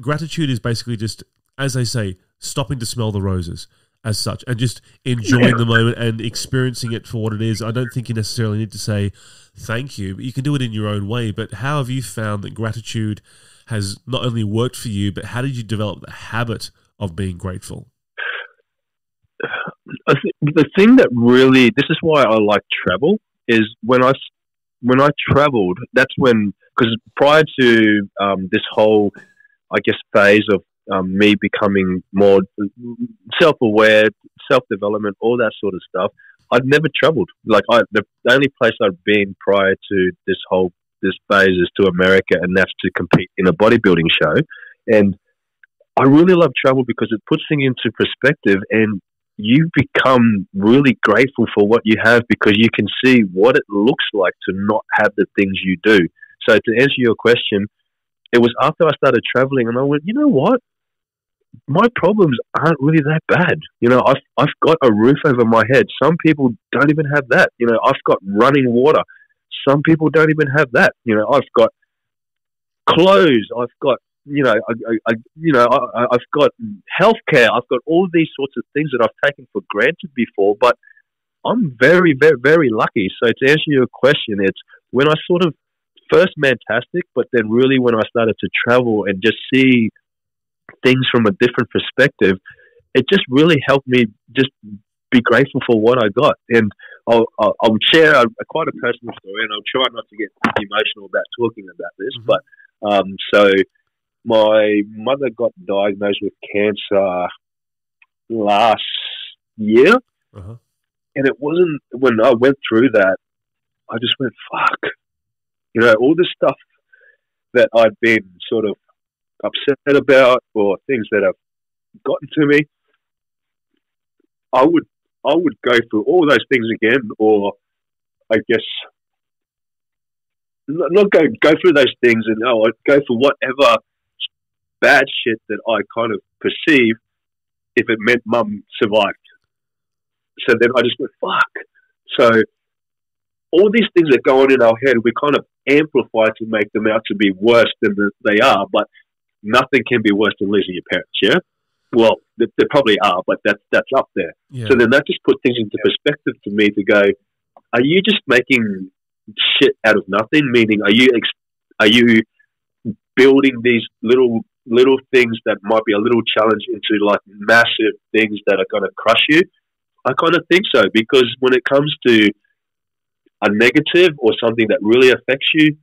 gratitude is basically just, as they say, stopping to smell the roses as such, and just enjoying the moment and experiencing it for what it is. I don't think you necessarily need to say thank you, but you can do it in your own way. But how have you found that gratitude has not only worked for you, but how did you develop the habit of being grateful? The thing that really, this is why I like travel, is when I traveled, that's when, because prior to this whole, I guess, phase of me becoming more self-aware, self-development, all that sort of stuff, I'd never traveled. Like the only place I'd been prior to this phase is to America, and that's to compete in a bodybuilding show. And I really love travel because it puts things into perspective, and you become really grateful for what you have, because you can see what it looks like to not have the things you do. So to answer your question, it was after I started traveling and I went, you know what? My problems aren't really that bad. You know, I've got a roof over my head. Some people don't even have that. You know, I've got running water. Some people don't even have that. You know, I've got clothes. I've got, you know, I've got healthcare. I've got all these sorts of things that I've taken for granted before, but I'm very, very, very lucky. So to answer your question, it's when I sort of first Mantastic, but then really when I started to travel and just see things from a different perspective, it just really helped me just be grateful for what I got. And I'll share quite a personal story, and I'll try not to get emotional about talking about this, but so my mother got diagnosed with cancer last year, and it wasn't, when I went through that, I just went, fuck. You know, all the stuff that I'd been sort of upset about, or things that have gotten to me, I would go through all those things again, or I guess not go through those things, and I'd go for whatever bad shit that I kind of perceived if it meant mum survived. So then I just went, fuck. So all these things that go on in our head, we kind of amplify to make them out to be worse than they are, but nothing can be worse than losing your parents, yeah? Well, they probably are, but that's up there. Yeah. So then that just put things into perspective to me to go, are you just making shit out of nothing? Meaning, are you building these little things that might be a little challenge into like massive things that are going to crush you? I kind of think so, because when it comes to a negative or something that really affects you,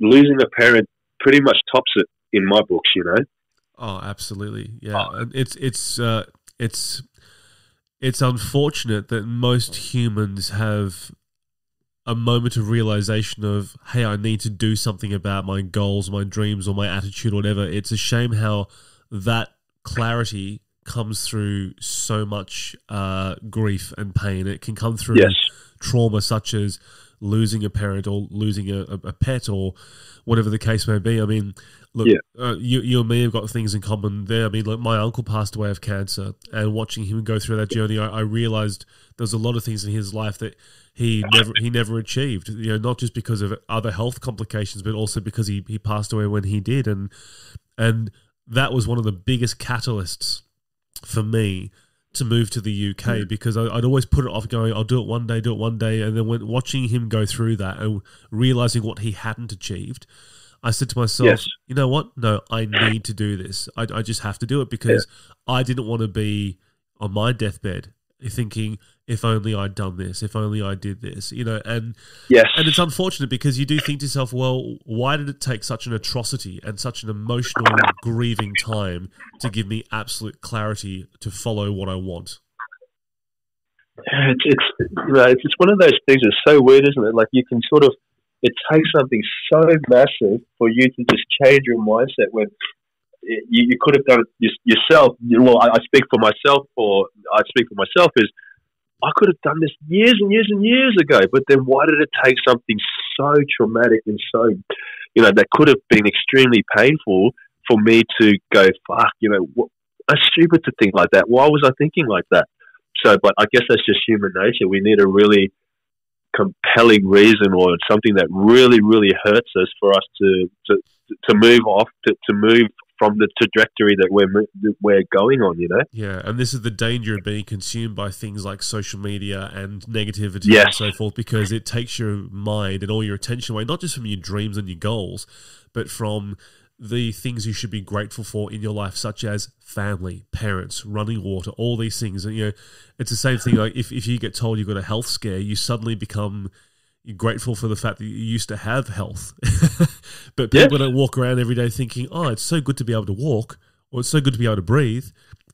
losing a parent pretty much tops it in my books, you know? Oh, absolutely. Yeah. It's unfortunate that most humans have a moment of realization of, hey, I need to do something about my goals, my dreams, or my attitude, or whatever. It's a shame how that clarity comes through so much grief and pain. It can come through trauma such as losing a parent or losing a pet or whatever the case may be. I mean, look, you and me have got things in common there. I mean, look, my uncle passed away of cancer, and watching him go through that journey, I realized there's a lot of things in his life that he never achieved, you know, not just because of other health complications, but also because he passed away when he did. And that was one of the biggest catalysts for me to move to the UK, because I'd always put it off, going, I'll do it one day, and then when watching him go through that and realising what he hadn't achieved, I said to myself, you know what? No, I need to do this. I just have to do it, because I didn't want to be on my deathbed thinking, if only I'd done this, if only I did this, you know. And and it's unfortunate, because you do think to yourself, well, why did it take such an atrocity and such an emotional, grieving time to give me absolute clarity to follow what I want? It's one of those things that's so weird, isn't it? Like, you can sort of, it takes something so massive for you to just change your mindset when you could have done it yourself. Well, I speak for myself. Is I could have done this years and years and years ago, but then why did it take something so traumatic and so, you know, that could have been extremely painful for me to go, fuck, you know, what, that's stupid to think like that. Why was I thinking like that? So, but I guess that's just human nature. We need a really compelling reason or something that really, really hurts us for us to move off, to move from the trajectory that we're going on, you know? Yeah, and this is the danger of being consumed by things like social media and negativity and so forth, because it takes your mind and all your attention away, not just from your dreams and your goals, but from the things you should be grateful for in your life, such as family, parents, running water, all these things. And, you know, it's the same thing. Like if you get told you've got a health scare, you suddenly become grateful for the fact that you used to have health. But people don't walk around every day thinking, oh, it's so good to be able to walk, or it's so good to be able to breathe.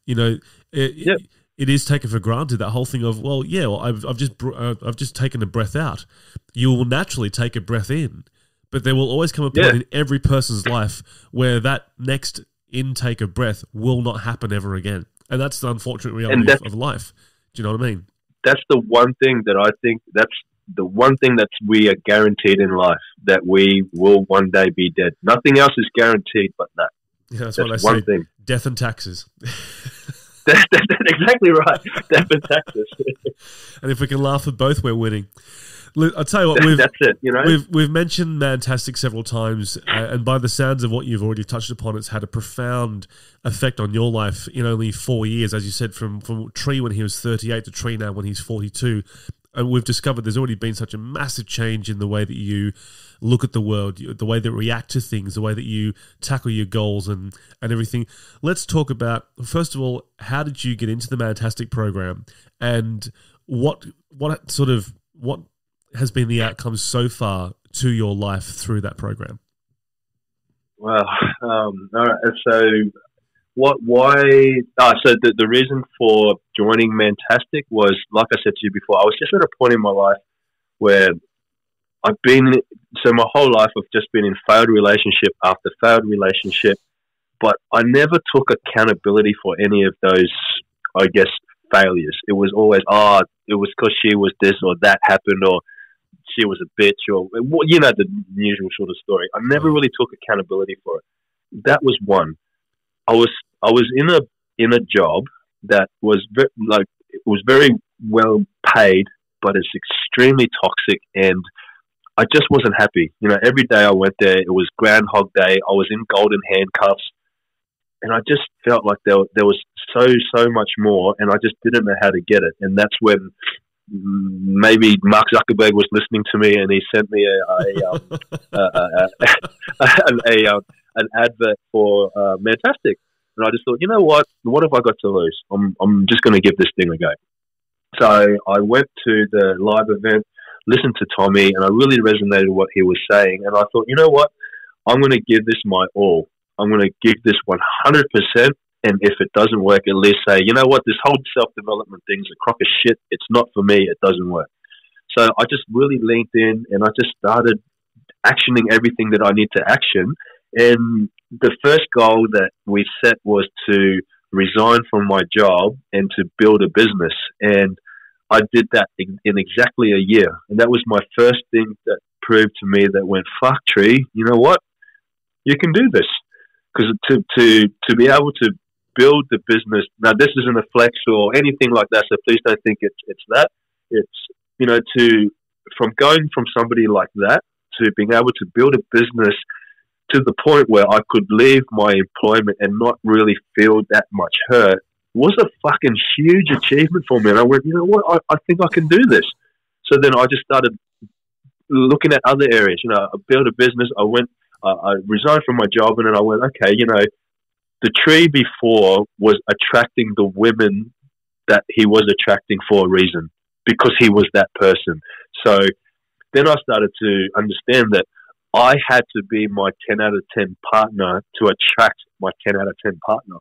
You know, it is taken for granted, that whole thing of, I've just taken a breath out. You will naturally take a breath in. But there will always come a point in every person's life where that next intake of breath will not happen ever again. And that's the unfortunate reality of life. Do you know what I mean? That's the one thing that I think, that's the one thing that we are guaranteed in life, that we will one day be dead. Nothing else is guaranteed but that. Yeah, that's what I one say. Thing. Death and taxes. That's exactly right. Death and taxes. And if we can laugh at both, we're winning. I'll tell you what, that's it, you know? We've mentioned Mantastic several times, and by the sounds of what you've already touched upon, it's had a profound effect on your life in only 4 years, as you said, from Tri when he was 38 to Tri now when he's 42. And we've discovered there's already been such a massive change in the way that you look at the world, the way that you react to things, the way that you tackle your goals and everything. Let's talk about, first of all, how did you get into the Mantastic program, and what has been the outcome so far to your life through that program? Well, all right. So, the reason for joining Mantastic was, like I said to you before, I was just at a point in my life where my whole life I've just been in failed relationship after failed relationship, but I never took accountability for any of those, I guess, failures. It was always, it was because she was this or that happened, or she was a bitch, or, you know, the usual sort of story. I never really took accountability for it. That was one. I was in a job that was it was very well paid, but it's extremely toxic, and I just wasn't happy. You know, every day I went there, it was Groundhog Day. I was in golden handcuffs, and I just felt like there was so much more, and I just didn't know how to get it. And that's when maybe Mark Zuckerberg was listening to me, and he sent me an advert for Mantastic, and I just thought, you know what? What have I got to lose? I'm just going to give this thing a go. So I went to the live event, listened to Tommy, and I really resonated with what he was saying, and I thought, you know what? I'm going to give this my all. I'm going to give this 100%. And if it doesn't work, at least say, you know what, this whole self-development thing's a crock of shit. It's not for me. It doesn't work. So I just really leaned in, and I just started actioning everything that I need to action. And the first goal that we set was to resign from my job and to build a business. And I did that in exactly a year. And that was my first thing that proved to me that went, fuck, Tri, you know what? You can do this. Because to be able to build the business, now this isn't a flex or anything like that, so please don't think it's that. It's, you know, from going from somebody like that to being able to build a business to the point where I could leave my employment and not really feel that much hurt was a fucking huge achievement for me. And I went, you know what, I think I can do this. So then I just started looking at other areas. You know, I built a business, I resigned from my job, and then I went, okay, you know, the Tri before was attracting the women that he was attracting for a reason, because he was that person. So then I started to understand that I had to be my 10 out of 10 partner to attract my 10 out of 10 partner.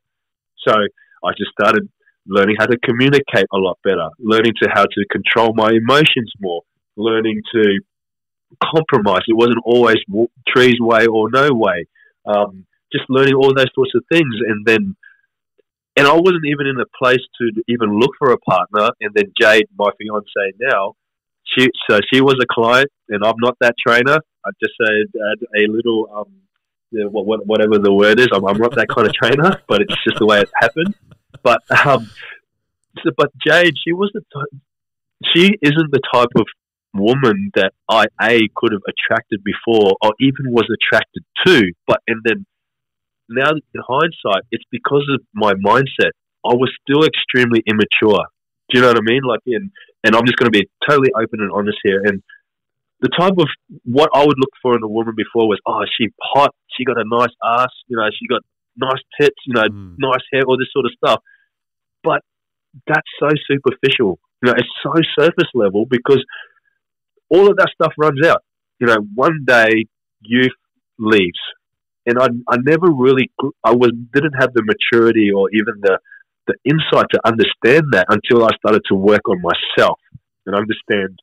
So I just started learning how to communicate a lot better, learning how to control my emotions more, learning to compromise. It wasn't always Tri's way or no way. just learning all those sorts of things. And then, and I wasn't even in a place to even look for a partner. And then Jade, my fiance now, she was a client, and I'm not that trainer. I just said a little, whatever the word is, I'm not that kind of trainer, but it's just the way it happened. But Jade, she isn't the type of woman that I could have attracted before, or even was attracted to. And then now in hindsight, it's because of my mindset. I was still extremely immature. Do you know what I mean? And I'm just going to be totally open and honest here. And the type of what I would look for in a woman before was, oh, she's hot, she got a nice ass, she got nice tits, nice hair, all this sort of stuff. But that's so superficial. It's so surface level, because all of that stuff runs out. One day youth leaves, and I never really, didn't have the maturity or even the insight to understand that until I started to work on myself and understand.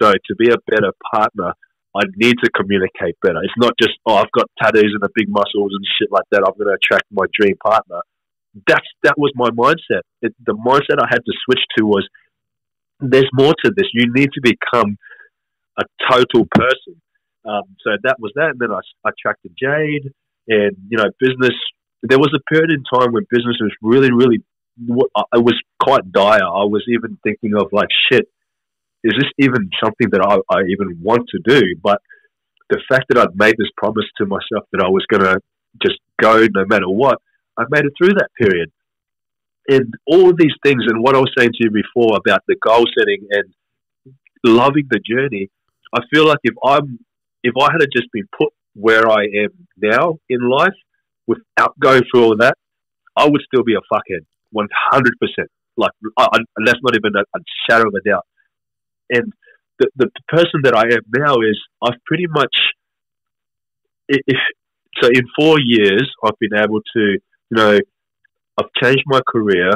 So to be a better partner, I need to communicate better. It's not just, oh, I've got tattoos and the big muscles and shit like that, I'm going to attract my dream partner. That was my mindset. The mindset I had to switch to was, there's more to this. You need to become a total person. So that was that. And then I attracted Jade, and, business. There was a period in time when business was really, really, it was quite dire. I was even thinking of like, shit, is this even something that I even want to do? But the fact that I'd made this promise to myself that I was going to just go no matter what, I made it through that period. And all of these things, and what I was saying to you before about the goal setting and loving the journey, I feel like if I had just been put where I am now in life without going through all that, I would still be a fuckhead, 100%. Like, that's not even a shadow of a doubt. And the person that I am now is, I've pretty much, so in 4 years, I've been able to, I've changed my career.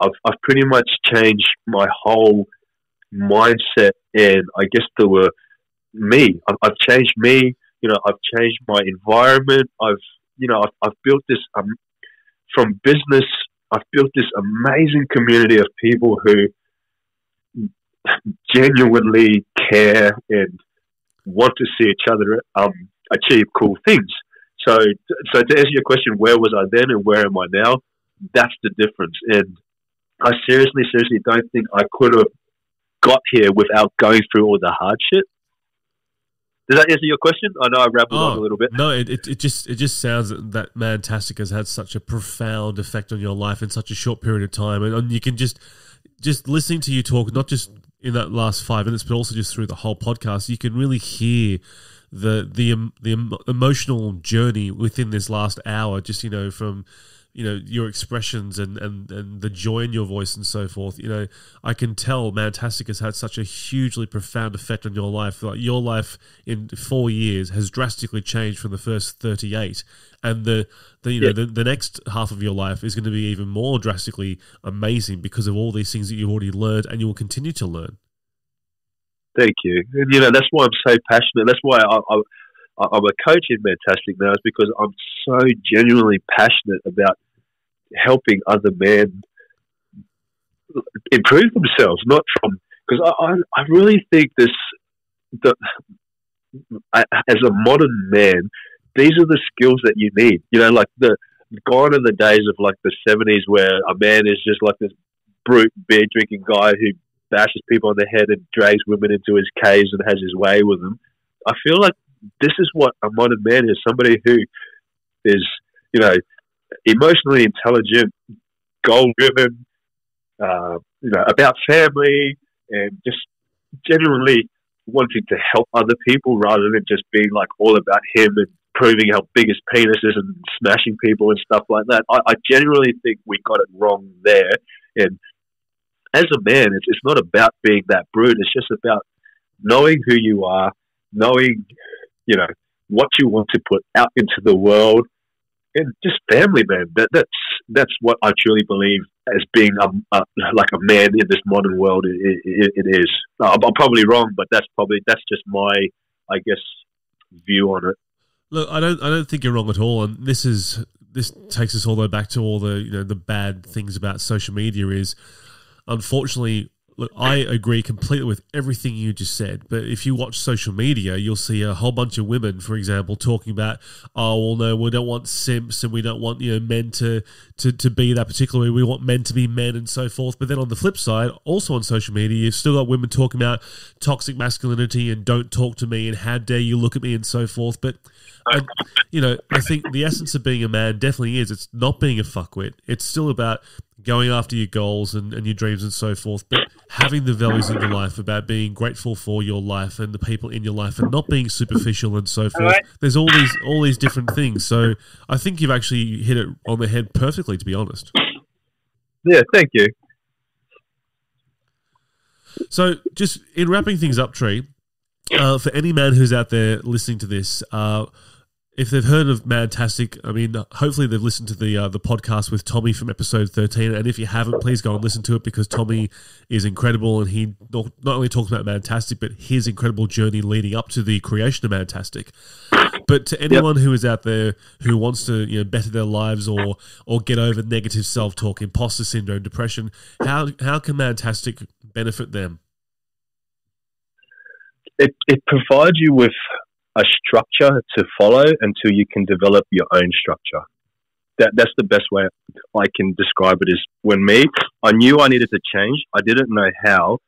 I've pretty much changed my whole mindset, and I guess there were me. I've changed me. I've changed my environment. I've built this from business. I've built this amazing community of people who genuinely care and want to see each other achieve cool things. So to answer your question, where was I then and where am I now? That's the difference. And I seriously don't think I could have got here without going through all the hard shit. Does that answer your question? I know I rambled on a little bit. No, it just sounds that Mantastic has had such a profound effect on your life in such a short period of time. And you can just listening to you talk, not just in that last 5 minutes, but also just through the whole podcast, you can really hear the emotional journey within this last hour, just, from, your expressions and the joy in your voice and so forth. I can tell Mantastic has had such a hugely profound effect on your life. Like, your life in 4 years has drastically changed from the first 38, and the next half of your life is going to be even more drastically amazing because of all these things that you've already learned and you will continue to learn. Thank you. And, that's why I'm so passionate. That's why I'm a coach in Mantastic now, is because I'm so genuinely passionate about helping other men improve themselves, not from, because I really think as a modern man, these are the skills that you need. Like, gone are the days of like the 70s where a man is just like this brute beer drinking guy who bashes people on the head and drags women into his caves and has his way with them. I feel like this is what a modern man is, somebody who is, emotionally intelligent, goal-driven, about family, and just genuinely wanting to help other people rather than just being like all about him and proving how big his penis is and smashing people and stuff like that. I genuinely think we got it wrong there. And as a man, it's not about being that brute. It's just about knowing who you are, knowing, what you want to put out into the world, and just family, man. That's what I truly believe as being like a man in this modern world. It is. I'm probably wrong, but that's just my, I guess, view on it. Look, I don't think you're wrong at all, and this takes us all the way back to all the the bad things about social media is, unfortunately. Look, I agree completely with everything you just said, but if you watch social media, you'll see a whole bunch of women, for example, talking about, oh, well, no, we don't want simps and we don't want men to be that particular way. We want men to be men and so forth. But then on the flip side, also on social media, you've still got women talking about toxic masculinity and don't talk to me and how dare you look at me and so forth. But, I think the essence of being a man definitely is it's not being a fuckwit. It's still about going after your goals and your dreams and so forth, but having the values in your life about being grateful for your life and the people in your life and not being superficial and so forth. There's all these different things. So I think you've actually hit it on the head perfectly, to be honest. Yeah, thank you. So just in wrapping things up, Tri, for any man who's out there listening to this, if they've heard of Mantastic, I mean, hopefully they've listened to the podcast with Tommy from episode 13. And if you haven't, please go and listen to it because Tommy is incredible and he not only talks about Mantastic, but his incredible journey leading up to the creation of Mantastic. But to anyone who is out there who wants to better their lives or get over negative self-talk, imposter syndrome, depression, how can Mantastic benefit them? It provides you with a structure to follow until you can develop your own structure. That's the best way I can describe it. Is when I knew I needed to change. I didn't know how.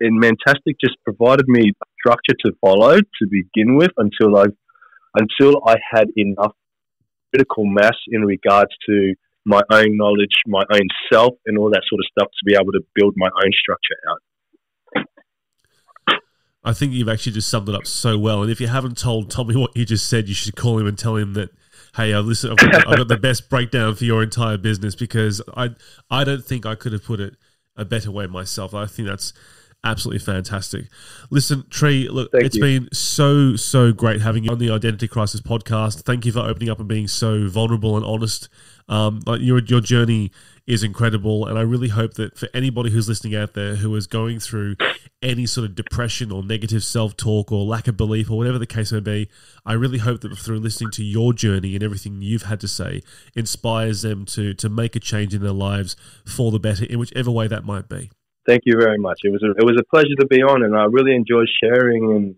And Mantastic just provided me a structure to follow to begin with until I had enough critical mass in regards to my own knowledge, my own self, and all that sort of stuff to be able to build my own structure out. I think you've actually just summed it up so well. And if you haven't told Tommy what you just said, you should call him and tell him that, hey, listen, I've got the best breakdown for your entire business because I don't think I could have put it a better way myself. I think that's absolutely fantastic. Listen, Tri, look, it's been so, so great having you on the Identity Crisis podcast. Thank you for opening up and being so vulnerable and honest. Your journey is incredible, and I really hope that for anybody who's listening out there who is going through any sort of depression or negative self-talk or lack of belief or whatever the case may be, I really hope that through listening to your journey and everything you've had to say inspires them to make a change in their lives for the better in whichever way that might be. Thank you very much. It was a pleasure to be on, and I really enjoyed sharing, and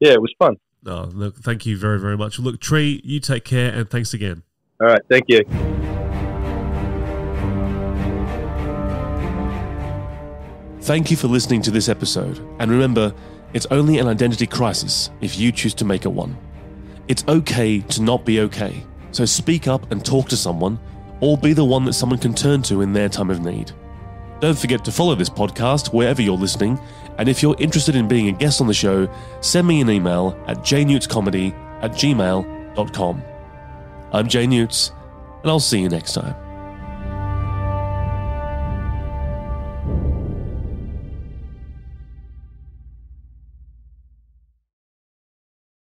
it was fun. Oh, look, thank you very, very much. Look, Tri, you take care, and thanks again. All right, thank you. Thank you for listening to this episode. And remember, it's only an identity crisis if you choose to make it one. It's okay to not be okay. So speak up and talk to someone, or be the one that someone can turn to in their time of need. Don't forget to follow this podcast wherever you're listening. And if you're interested in being a guest on the show, send me an email at jnewtscomedy@gmail.com. I'm Jay Newt, and I'll see you next time.